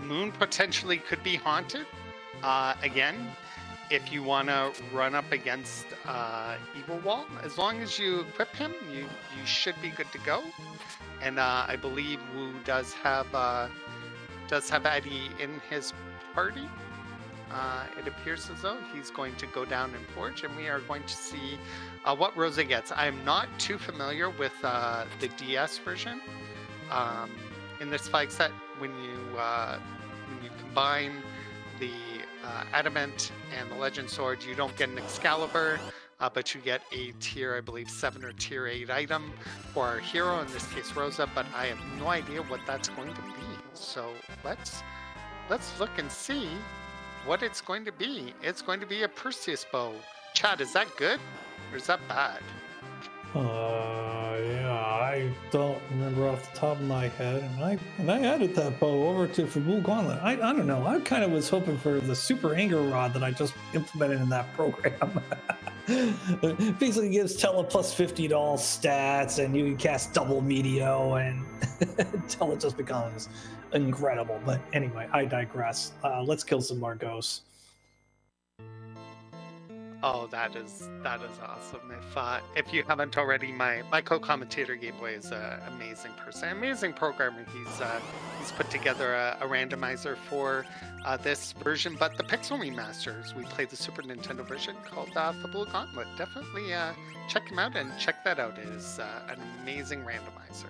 Moon potentially could be haunted. Again, if you want to run up against Evil Wall, as long as you equip him, you should be good to go. And I believe Wu does have Eddie in his party. It appears as though he's going to go down and forge, and we are going to see what Rosa gets. I'm not too familiar with the DS version. In this flag set, when you combine the Adamant and the Legend Sword, you don't get an Excalibur, but you get a tier, I believe, 7 or tier 8 item for our hero, in this case Rosa, but I have no idea what that's going to be. So let's look and see what it's going to be. It's going to be a Perseus bow. Chad, is that good or is that bad? Yeah, I don't remember off the top of my head, and I added that bow over to Fubu Gauntlet. I don't know. I kind of was hoping for the super anger rod that I just implemented in that program. It basically gives Tellah plus 50 to all stats, and you can cast double Meteo, and Tellah just becomes incredible. But anyway, I digress. Let's kill some more ghosts. Oh, that is awesome. If you haven't already, my co-commentator Game Boy is an amazing person, amazing programmer. He's put together a randomizer for this version, but the Pixel remasters. We played the Super Nintendo version called the Blue Gauntlet. Definitely check him out and check that out. It is an amazing randomizer.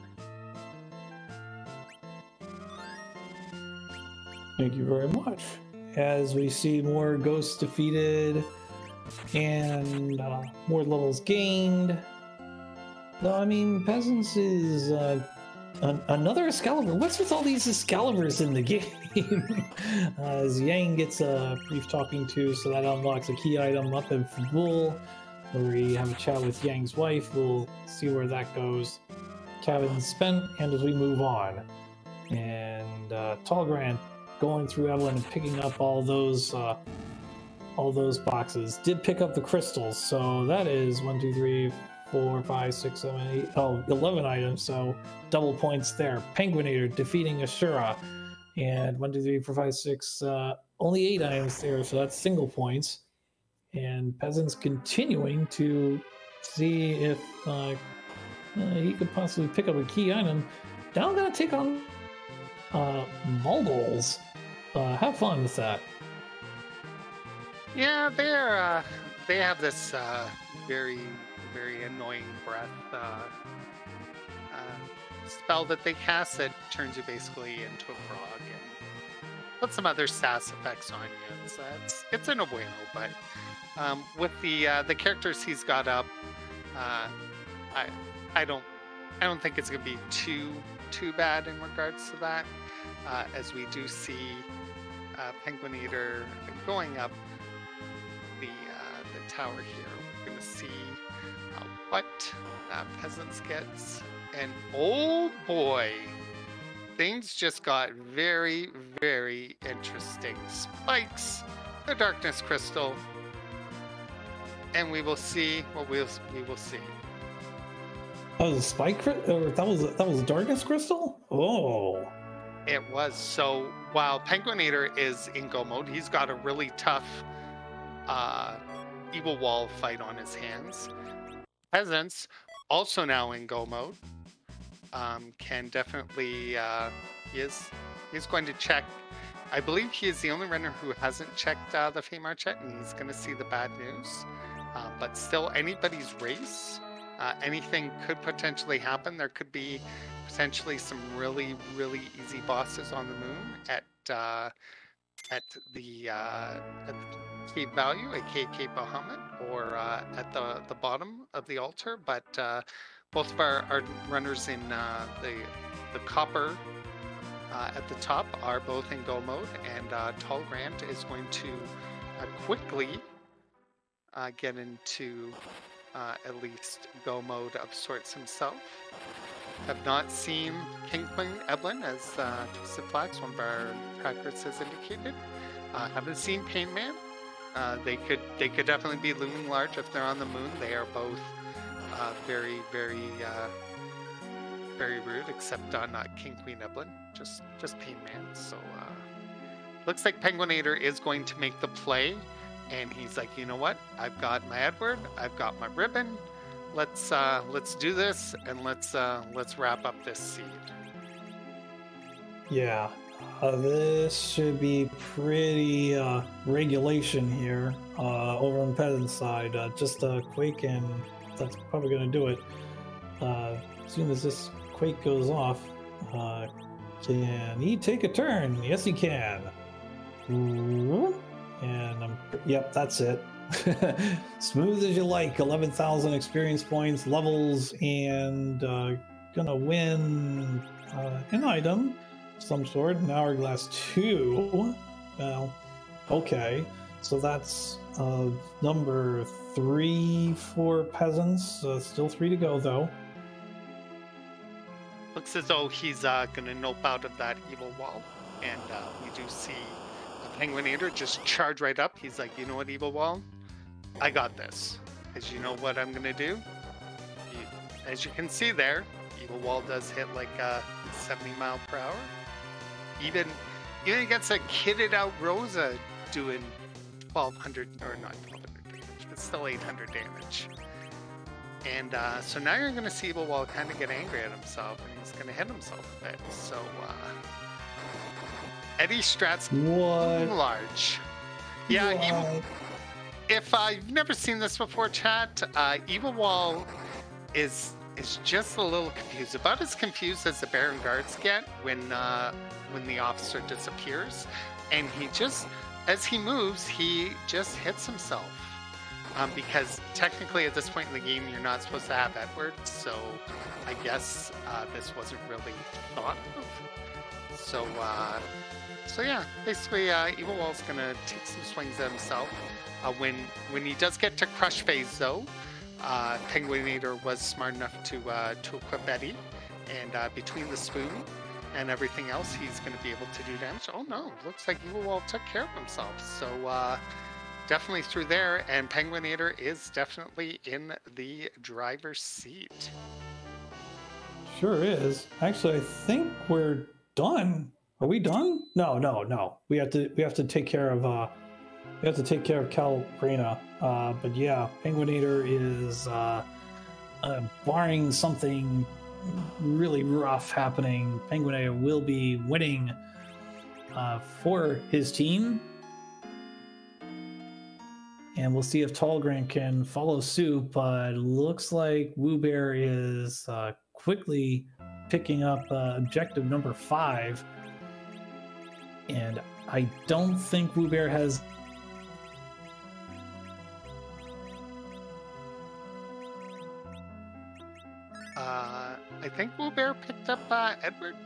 Thank you very much. As we see more ghosts defeated. And more levels gained. No, I mean, Peasants is another Excalibur. What's with all these Excaliburs in the game? As Yang gets a brief talking to, so that unlocks a key item up in Fabul, where we have a chat with Yang's wife. We'll see where that goes. Cabin spent, and as we move on. And Tallgrant going through Evelyn and picking up all those boxes. Did pick up the crystals, so that is 11 items, so double points there. Penguinator defeating Ashura, and 1, 2, 3, 4, 5, 6 only 8 items there, so that's single points. And Peasants continuing to see if He could possibly pick up a key item. Now I'm going to take on Mulgols. Have fun with that. Yeah, they're, they have this very, very annoying breath spell that they cast that turns you basically into a frog and puts some other sass effects on you. So it's an bueno, but with the characters he's got up, I don't think it's gonna be too bad in regards to that, as we do see Penguinator going up the tower here. We're gonna see what Peasants gets, and oh boy, things just got very, very interesting. Spikes, the Darkness Crystal, and we will see what we will see. That was a spike, or that was a Darkness Crystal? Oh. It was. So while Penguinator is in go mode, he's got a really tough Evil Wall fight on his hands. Peasants, also now in go mode, can definitely, he's going to check. I believe he is the only runner who hasn't checked the Faymarch yet, and he's going to see the bad news. But still, anybody's race, anything could potentially happen. There could be potentially some really, really easy bosses on the moon at the cave value, aka Cape Bahamut, or at the bottom of the altar. But both of our runners in the copper at the top are both in go mode, and Tallgrant is going to quickly get into at least go mode of sorts himself. Have not seen King Queen Eblan, as Twisted Flags, one of our trackers, has indicated. Haven't seen Pain Man. They could definitely be looming large if they're on the moon. They are both very, very, very rude, except on King Queen Eblan, just Pain Man. So looks like Penguinator is going to make the play. And he's like, you know what? I've got my Edward. I've got my ribbon. Let's do this, and let's wrap up this seed. Yeah, this should be pretty regulation here over on the Peasant side. Just a quake, and that's probably going to do it. As soon as this quake goes off, can he take a turn? Yes, he can. Ooh. And yep, that's it. Smooth as you like. 11,000 experience points, levels, and gonna win an item of some sort. An hourglass 2. Well, okay. So that's number 3 for Peasants. Still 3 to go, though. Looks as though he's gonna nope out of that Evil Wall, and we do see Penguinator just charge right up. He's like, you know what, Evil Wall? I got this. Because you know what I'm going to do? As you can see there, Evil Wall does hit like 70 mph. Even against a kitted out Rosa doing 1,200, or not 1,200 damage, but still 800 damage. And so now you're going to see Evil Wall kind of get angry at himself, and he's going to hit himself a bit. So, Eddie Strat's large. Yeah, Evil, if you've never seen this before, chat, Evil Wall is just a little confused. About as confused as the Baron guards get when the officer disappears. And he just, as he moves, he just hits himself. Because technically at this point in the game, you're not supposed to have Edward. So I guess this wasn't really thought of. So, so yeah, basically, Evil Wall's gonna take some swings at himself. When he does get to crush phase, though, Penguinator was smart enough to equip Eddie, and between the spoon and everything else, he's gonna be able to do damage. Oh no, looks like Evil Wall took care of himself. So definitely through there, and Penguinator is definitely in the driver's seat. Sure is. Actually, I think we're done. Are we done? No, we have to take care of Calbrina, but yeah, Penguinator is barring something really rough happening, Penguinator will be winning for his team. And we'll see if Tallgrant can follow suit, but looks like Woobear is quickly picking up objective number 5. And I don't think Woobear has... I think Woobear picked up Edward.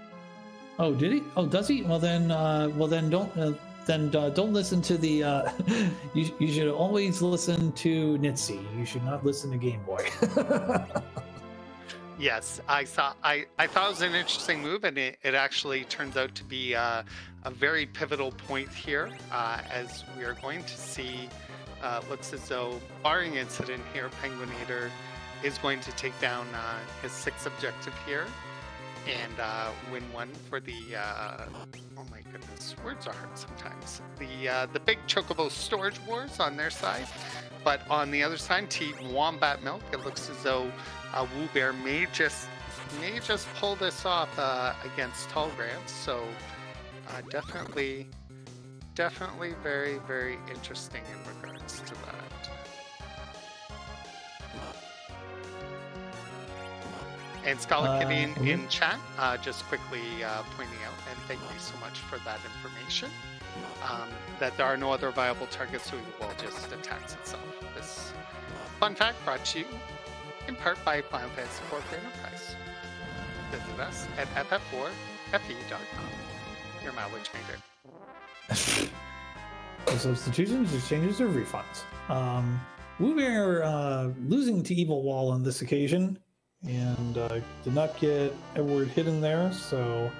Oh, did he? Oh, does he? Well then, don't listen to the. You should always listen to Nitsky. You should not listen to Game Boy. Yes, I thought it was an interesting move, and it actually turns out to be a very pivotal point here, as we are going to see. Looks as though, barring incident here, Penguinator is going to take down his 6th objective here and win one for the oh my goodness, words are hard sometimes, the Big Chocobo Storage Wars on their side. But on the other side, Team Wombat Milk, it looks as though Woobear may just pull this off against Tallgrant. So definitely very, very interesting in regards to that. And Scholar Kitty in chat, just quickly pointing out, and thank you so much for that information, that there are no other viable targets, so it will just attack itself. This fun fact brought to you in part by Final Fantasy IV Free Enterprise. Visit us at ff4fe.com. Your mileage maker. Substitutions, exchanges, or refunds. Woobear losing to Evil Wall on this occasion. And did not get Edward hit in there, so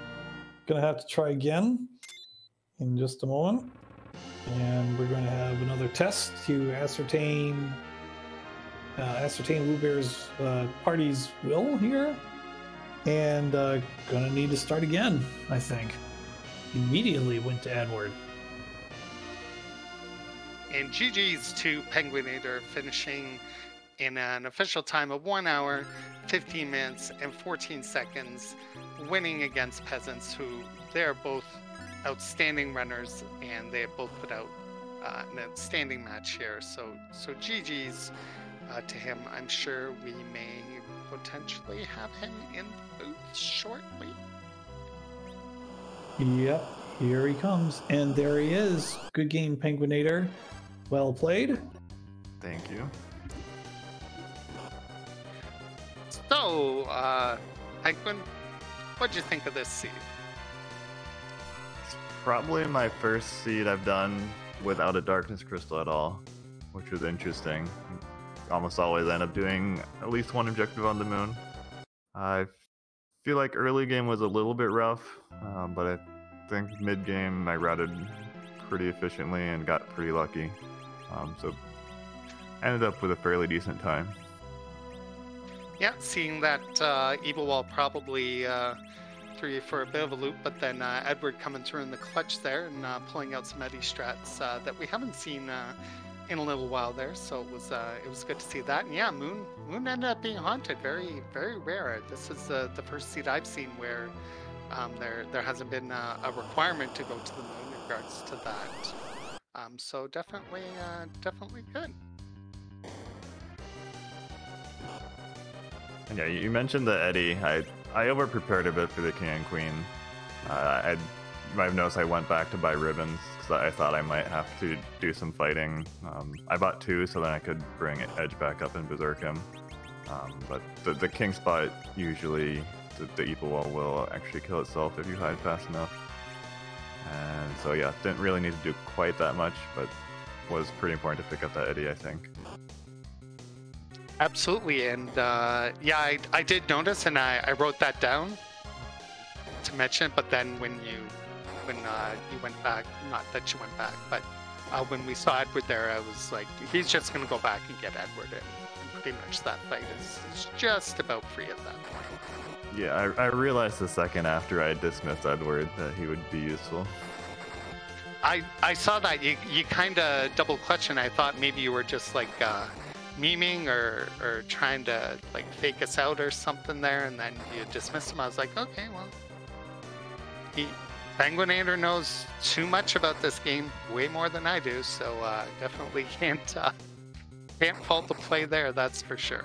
gonna have to try again in just a moment. And we're gonna have another test to ascertain Woobear's party's will here. And gonna need to start again, I think. Immediately went to Edward. And GG's to Penguinator, finishing in an official time of 1 hour, 15 minutes, and 14 seconds, winning against Peasants, who they're both outstanding runners, and they have both put out an outstanding match here. So GG's to him. I'm sure we may potentially have him in the booth shortly. Yep, here he comes. And there he is. Good game, Penguinator. Well played. Thank you. So, Penguin, what'd you think of this seed? It's probably my first seed I've done without a darkness crystal at all, which was interesting. Almost always end up doing at least one objective on the moon. I feel like early game was a little bit rough, but I think mid game I routed pretty efficiently and got pretty lucky. So ended up with a fairly decent time. Yeah, seeing that Evil Wall probably threw you for a bit of a loop, but then Edward coming through in the clutch there and pulling out some Eddie strats that we haven't seen in a little while there. So it was good to see that. And yeah, Moon ended up being haunted. Very, very rare. This is the first seed I've seen where there hasn't been a requirement to go to the moon in regards to that. So definitely good. Yeah, you mentioned the Eddie. I over-prepared a bit for the King and Queen. You might have noticed I went back to buy ribbons because I thought I might have to do some fighting. I bought 2 so then I could bring Edge back up and berserk him. But the King spot, usually the Evil Wall will actually kill itself if you hide fast enough. And so yeah, didn't really need to do quite that much, but was pretty important to pick up that Eddie, I think. Absolutely, and yeah, I did notice, and I wrote that down to mention. But then when you went back, not that you went back, but when we saw Edward there, I was like, he's just gonna go back and get Edward in. Pretty much that fight is just about free at that point. Yeah, I realized the second after I dismissed Edward that he would be useful. I saw that you kind of double clutch, and I thought maybe you were just like. meming or trying to like fake us out or something there, and then you dismiss him. I was like, okay, well, Penguinator knows too much about this game, way more than I do, so definitely can't fault the play there, that's for sure.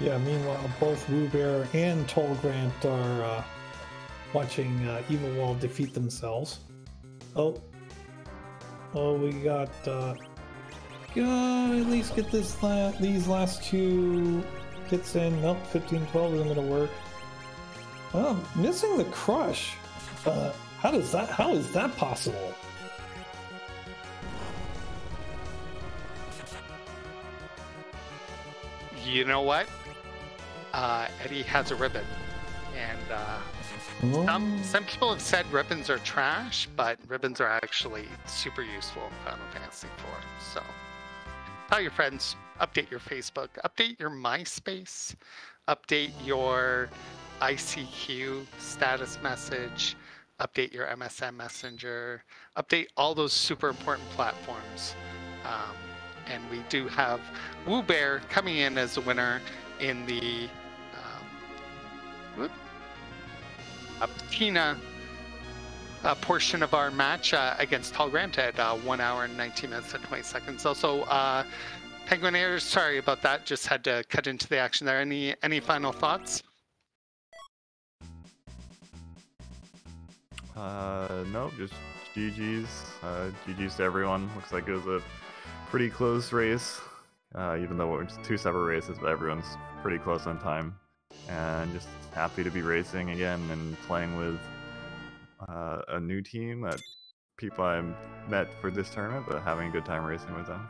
Yeah, meanwhile, both Woobear and Tallgrant are watching Evil Wall defeat themselves. Oh, we got... at least get this these last two hits in. Nope, 15-12 isn't gonna work. Oh, missing the crush. How is that possible? You know what? Eddie has a ribbon, and some people have said ribbons are trash, but ribbons are actually super useful in Final Fantasy IV. So tell your friends, update your Facebook, update your MySpace, update your ICQ status message, update your MSN Messenger, update all those super important platforms. And we do have Woobear coming in as a winner in the Tina portion of our match against Tallgrant at 1 hour and 19 minutes and 20 seconds. Also, Penguinator, sorry about that. Just had to cut into the action there. Any final thoughts? No, just GG's. GG's to everyone. Looks like it was a pretty close race, even though it's two separate races, but everyone's pretty close on time. And just happy to be racing again and playing with a new team, people I met for this tournament, but having a good time racing with them.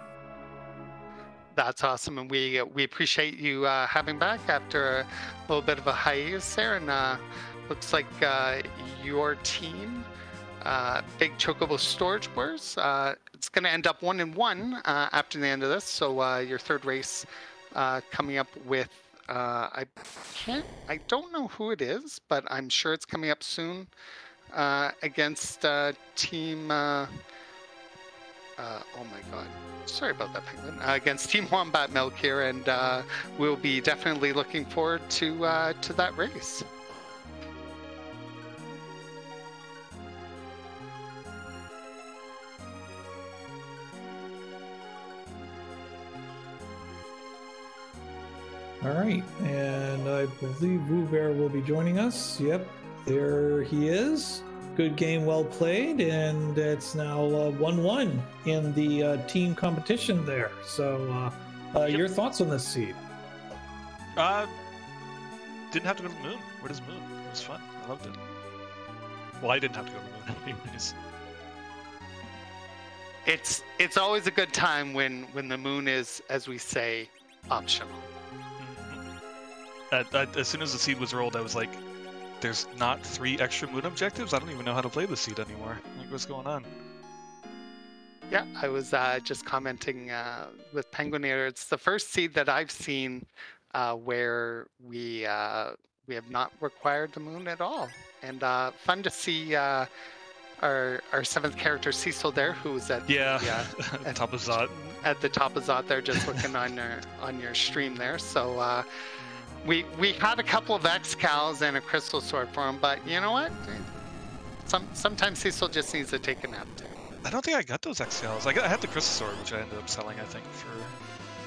That's awesome, and we appreciate you having back after a little bit of a hiatus there. And looks like your team, Big Chocobo Storage Wars, it's going to end up 1-1 after the end of this. So your third race coming up with I don't know who it is, but I'm sure it's coming up soon, against Team. Oh my God, sorry about that, Penguin. Against Team Wombat Milk here, and we'll be definitely looking forward to that race. All right, and I believe Woobear will be joining us. Yep, there he is. Good game, well played, and it's now 1-1 in the team competition there. So yep. Your thoughts on this seed? Didn't have to go to the moon. Where does the moon? It was fun. I loved it. Well, I didn't have to go to the moon anyways. It's always a good time when the moon is, as we say, optional. As soon as the seed was rolled, I was like, there's not 3 extra moon objectives? I don't even know how to play the seed anymore. Like, what's going on? Yeah, I was just commenting with Penguinator. It's the first seed that I've seen where we have not required the moon at all. And fun to see our 7th character, Cecil, there, who's at the top of Zot. At the top of Zot there, just looking on your stream there. So... We had a couple of Excals and a crystal sword for him, but you know what? Sometimes Cecil just needs to take a nap too. I don't think I got those Excals. I had the crystal sword, which I ended up selling, I think, for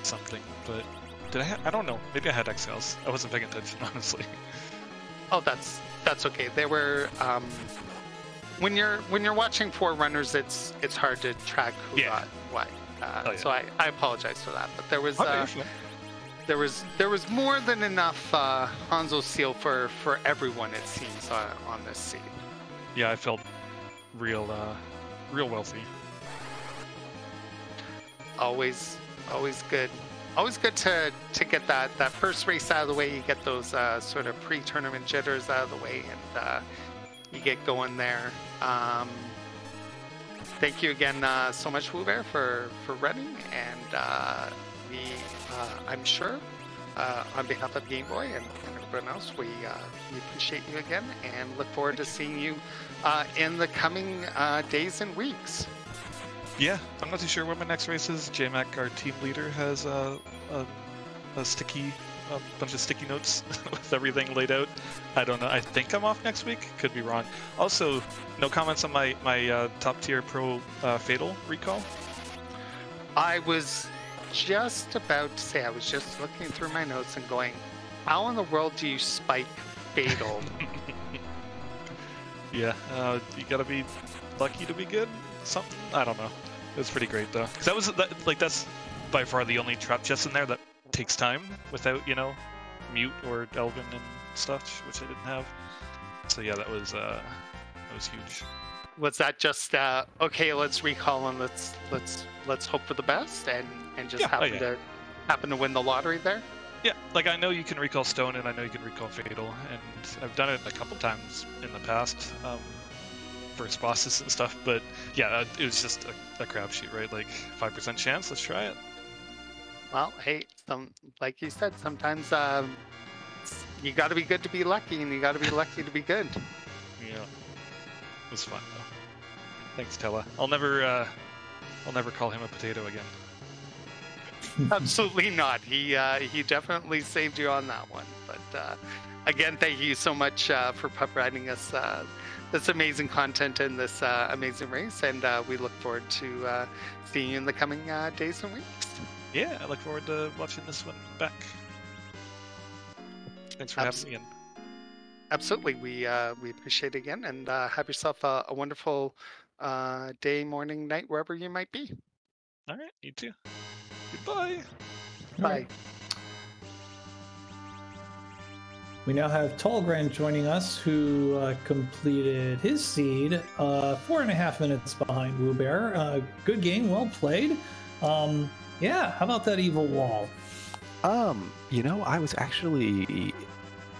something. But did I don't know. Maybe I had Excals. I wasn't paying attention, honestly. Oh, that's okay. They were when you're watching Forerunners, it's hard to track who got what. So I apologize for that. But there was. There was more than enough Hanzo seal for everyone, it seems, on this scene. Yeah, I felt real wealthy. Always good to get that first race out of the way. You get those sort of pre-tournament jitters out of the way, and you get going there. Thank you again so much, Woobear, for running, and I'm sure, on behalf of Game Boy and everyone else, we appreciate you again and look forward to seeing you in the coming days and weeks. Yeah, I'm not too sure when my next race is. JMac, our team leader, has a bunch of sticky notes with everything laid out. I don't know. I think I'm off next week. Could be wrong. Also, no comments on my top tier pro fatal recall. I was just about to say, I was just looking through my notes and going, how in the world do you spike fatal? Yeah, you gotta be lucky to be good. Something, I don't know. It was pretty great though. Cause that was that, like, that's by far the only trap chest in there that takes time without, you know, mute or Elvin and stuff, which I didn't have. So yeah, that was huge. Was that just okay? Let's recall and let's hope for the best and just happen to win the lottery there. Yeah, like I know you can recall stone and I know you can recall fatal, and I've done it a couple times in the past first bosses and stuff. But yeah, it was just a crapshoot, right? Like 5% chance. Let's try it. Well, hey, like you said, sometimes you got to be good to be lucky, and you got to be lucky to be good. Yeah, it was fun though. Thanks, Tellah. I'll never call him a potato again. Absolutely not. He definitely saved you on that one. But again, thank you so much for providing us this amazing content and this amazing race, and we look forward to seeing you in the coming days and weeks. Yeah, I look forward to watching this one back. Thanks for having me in. Absolutely, we appreciate it again, and have yourself a wonderful day, morning, night, wherever you might be. All right, you too. Goodbye. Bye. We now have Tallgrant joining us, who completed his seed 4.5 minutes behind Woobear. Good game, well played. Yeah, how about that evil wall? You know, I was actually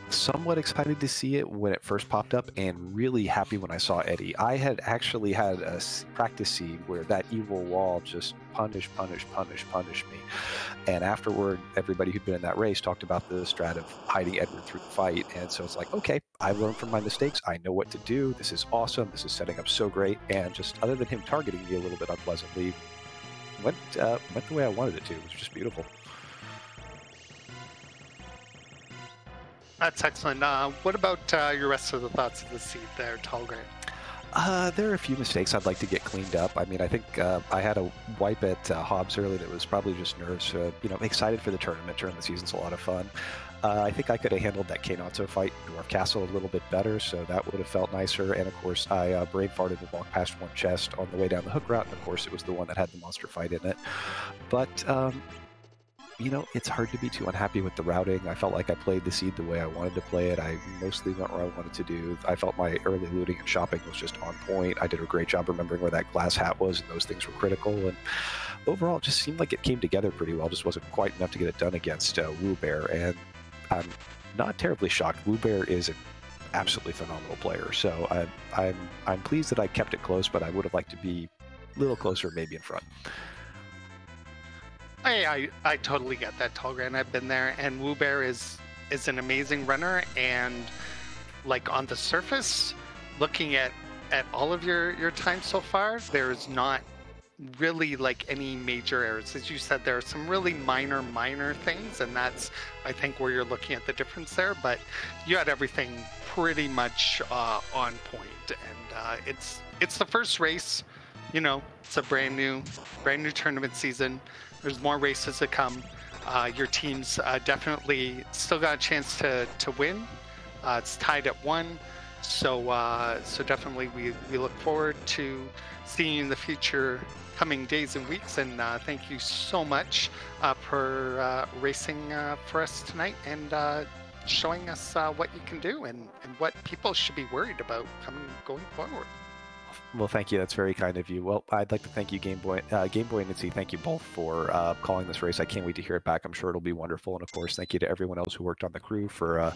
somewhat excited to see it when it first popped up and really happy when I saw Eddie. I had actually had a practice seed where that evil wall just punished me. And afterward, everybody who'd been in that race talked about the strat of hiding Edward through the fight. And so it's like, okay, I learned from my mistakes. I know what to do. This is awesome. This is setting up so great. And just other than him targeting me a little bit unpleasantly, went the way I wanted it to. It was just beautiful. That's excellent. What about your rest of the thoughts of the seed there, Tallgrant? There are a few mistakes I'd like to get cleaned up. I mean, I think I had a wipe at Hobbs early that was probably just nerves. You know, I'm excited for the tournament. During the season's a lot of fun. I think I could have handled that K-Notso fight in Dwarf Castle a little bit better, so that would have felt nicer. And of course, I brain farted and walked past one chest on the way down the hook route, and of course, it was the one that had the monster fight in it. But, you know, it's hard to be too unhappy with the routing. I felt like I played the seed the way I wanted to play it. I mostly went where I wanted to do. I felt my early looting and shopping was just on point. I did a great job remembering where that glass hat was, and those things were critical. And overall, it just seemed like it came together pretty well. Just wasn't quite enough to get it done against Woobear, and I'm not terribly shocked. Woobear is an absolutely phenomenal player, so I'm pleased that I kept it close, but I would have liked to be a little closer, maybe in front. I totally get that, Tallgrant. I've been there, and Woobear is an amazing runner, and like on the surface, looking at all of your time so far, there's not really like any major errors. As you said, there are some really minor things, and that's I think where you're looking at the difference there, but you had everything pretty much on point, and it's the first race. You know, it's a brand new tournament season. There's more races to come. Your team's definitely still got a chance to win. It's tied at 1. So, so definitely we look forward to seeing you in the future coming days and weeks. And thank you so much for racing for us tonight and showing us what you can do and what people should be worried about going forward. Well, thank you. That's very kind of you. Well, I'd like to thank you, Game Boy and Nitsky. Thank you both for calling this race. I can't wait to hear it back. I'm sure it'll be wonderful. And of course, thank you to everyone else who worked on the crew for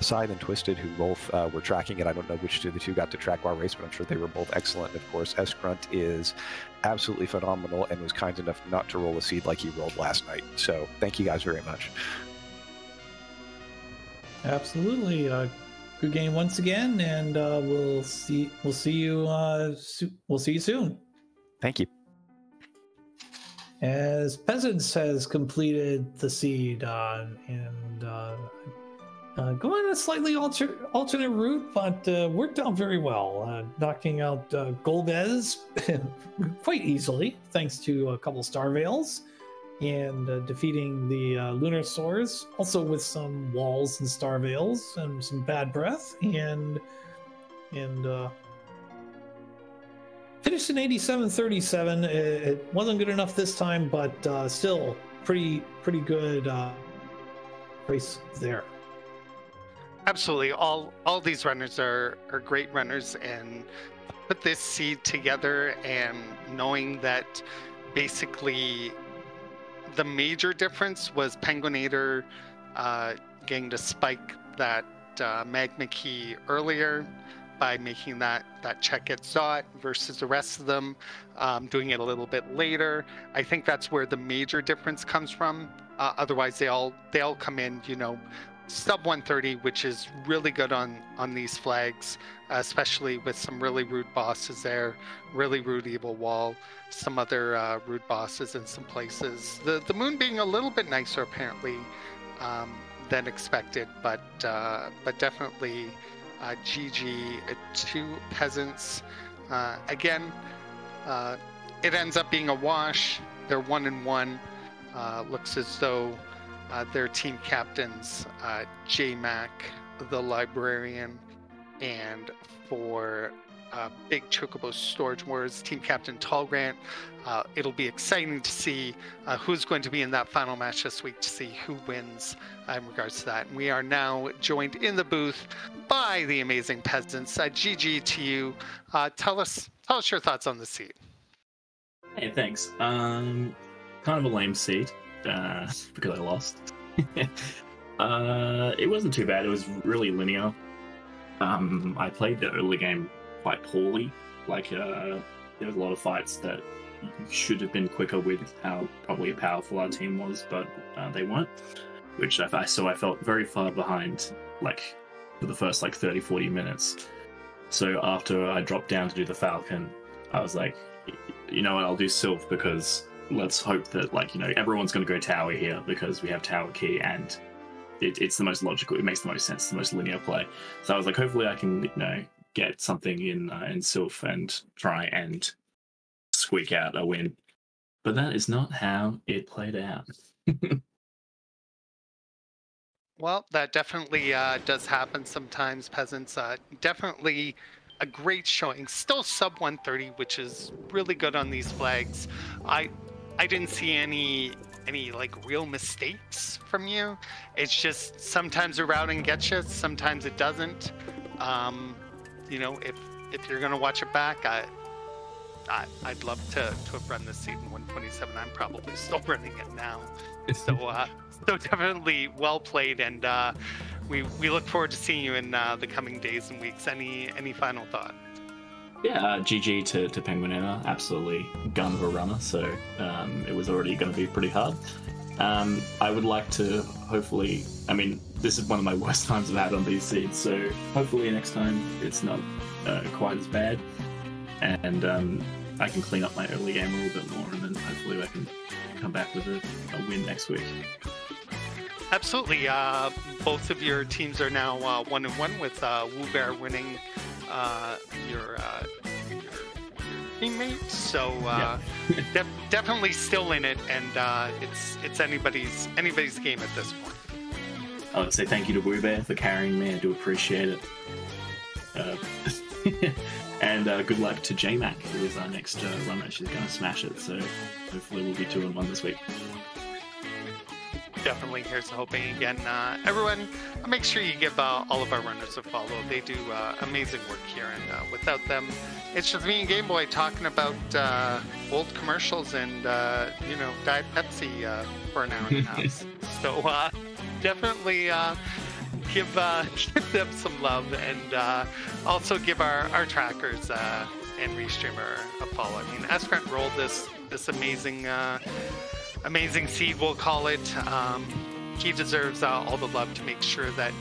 Scythe and Twisted, who both were tracking it. I don't know which of the two got to track our race, but I'm sure they were both excellent. And of course, Sgrunt is absolutely phenomenal and was kind enough not to roll a seed like he rolled last night. So thank you guys very much. Absolutely. Good game once again, and we'll see you soon. Thank you. As Peasants has completed the seed and going on a slightly alternate route, but worked out very well, knocking out Golvez quite easily, thanks to a couple Star Veils, and defeating the Lunar Sores, also with some walls and Star Veils and some bad breath, and finished in 87-37. It wasn't good enough this time, but still pretty good race there. Absolutely, all these runners are great runners, and put this seed together, and knowing that basically the major difference was Penguinator getting to spike that magma key earlier by making that check at Zot versus the rest of them doing it a little bit later. I think that's where the major difference comes from. Otherwise, they all come in, you know, sub 130, which is really good on these flags, especially with some really rude bosses there, really rude Evil Wall, some other rude bosses in some places. The moon being a little bit nicer apparently than expected, but definitely GG to Peasants. Again, it ends up being a wash. They're 1-1. Looks as though their team captains, J-Mac, the Librarian, and for Big Chocobo Storage Wars, team captain Tallgrant. It'll be exciting to see who's going to be in that final match this week, to see who wins in regards to that. And we are now joined in the booth by the amazing Peasants. GG to you. Tell us your thoughts on the seat. Hey, thanks. Kind of a lame seat. Because I lost. It wasn't too bad. It was really linear. I played the early game quite poorly. Like, there was a lot of fights that should have been quicker with how probably powerful our team was, but they weren't. Which I felt very far behind, like, for the first, like, 30, 40 minutes. So after I dropped down to do the Falcon, I was like, you know what, I'll do Sylph because let's hope that, like, you know, everyone's going to go tower here because we have tower key, and it's the most logical, it makes the most sense, the most linear play. So I was like, hopefully I can, you know, get something in Sylph and try and squeak out a win. But that is not how it played out. Well, that definitely does happen sometimes, Peasants. Definitely a great showing. Still sub 130, which is really good on these flags. I didn't see any like real mistakes from you. It's just sometimes the routing gets you, sometimes it doesn't. You know, if you're gonna watch it back, I'd love to have run this seed in 127. I'm probably still running it now. So so definitely well played, and we look forward to seeing you in the coming days and weeks. Any final thoughts? Yeah, GG to Penguinator, absolutely gun of a runner, so it was already going to be pretty hard. I would like to hopefully, I mean, this is one of my worst times I've had on these seeds, so hopefully next time it's not quite as bad, and I can clean up my early game a little bit more, and then hopefully I can come back with a win next week. Absolutely, both of your teams are now 1-1 with Woobear winning your teammate, so yeah. definitely still in it, and it's anybody's game at this point. I would say thank you to Woobear for carrying me. I do appreciate it. And good luck to J-Mac, who is our next runner. She's going to smash it, so hopefully we'll be 2-1 this week. Definitely, here's hoping again. Everyone, make sure you give all of our runners a follow. They do amazing work here, and without them, it's just me and Game Boy talking about old commercials and, you know, Diet Pepsi for an hour and a half. So definitely give them some love, and also give our trackers and Restreamer a follow. I mean, Sgrunt rolled this amazing... amazing seed, we'll call it. He deserves all the love to make sure that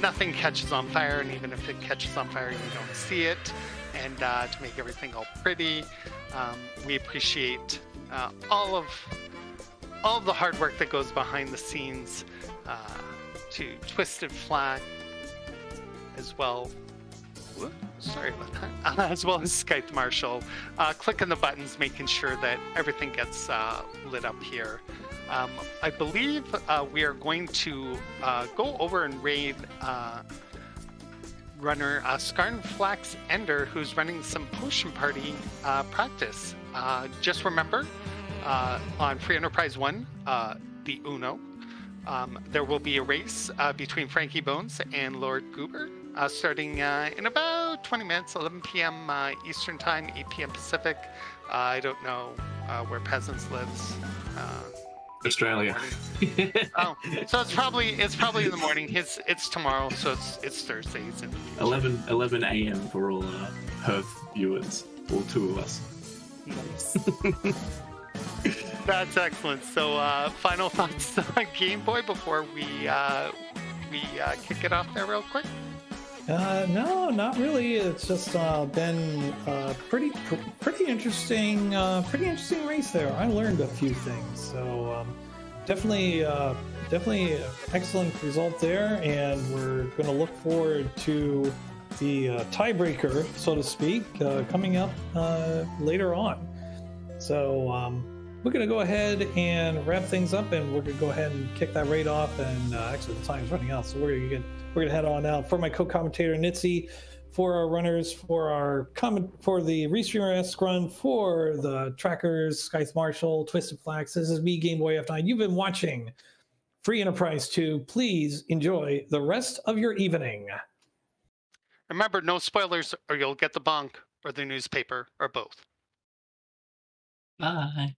nothing catches on fire, and even if it catches on fire, you don't see it. And to make everything all pretty, we appreciate all of the hard work that goes behind the scenes to Twisted Fly, as well. Ooh, sorry about that. As well as Scythe Marshall, clicking the buttons, making sure that everything gets lit up here. I believe we are going to go over and raid runner Scarnflax Ender, who's running some potion party practice. Just remember, on Free Enterprise 1, the Uno, there will be a race between Frankie Bones and Lord Goober, starting in about 20 minutes, 11 p.m. Eastern Time, 8 p.m. Pacific. I don't know where Peasants lives. Australia. Oh, so it's probably in the morning. It's tomorrow, so it's Thursday. It's in 11 a.m. for all Perth viewers, all two of us. That's excellent. So final thoughts on Game Boy before we kick it off there real quick. No, not really. It's just been a pretty interesting race there. I learned a few things, so definitely an excellent result there. And we're going to look forward to the tiebreaker, so to speak, coming up later on. So we're going to go ahead and wrap things up, and we're going to go ahead and kick that raid off. And actually, the time's running out, so we're gonna head on out. For my co-commentator Nitsky, for our runners, for our comment, for the restreamer Sgrunt, for the trackers Scythe Marshall, Twisted Flax. This is me, Game Boy F9. You've been watching Free Enterprise 2. Please enjoy the rest of your evening. Remember, no spoilers, or you'll get the bonk, or the newspaper, or both. Bye.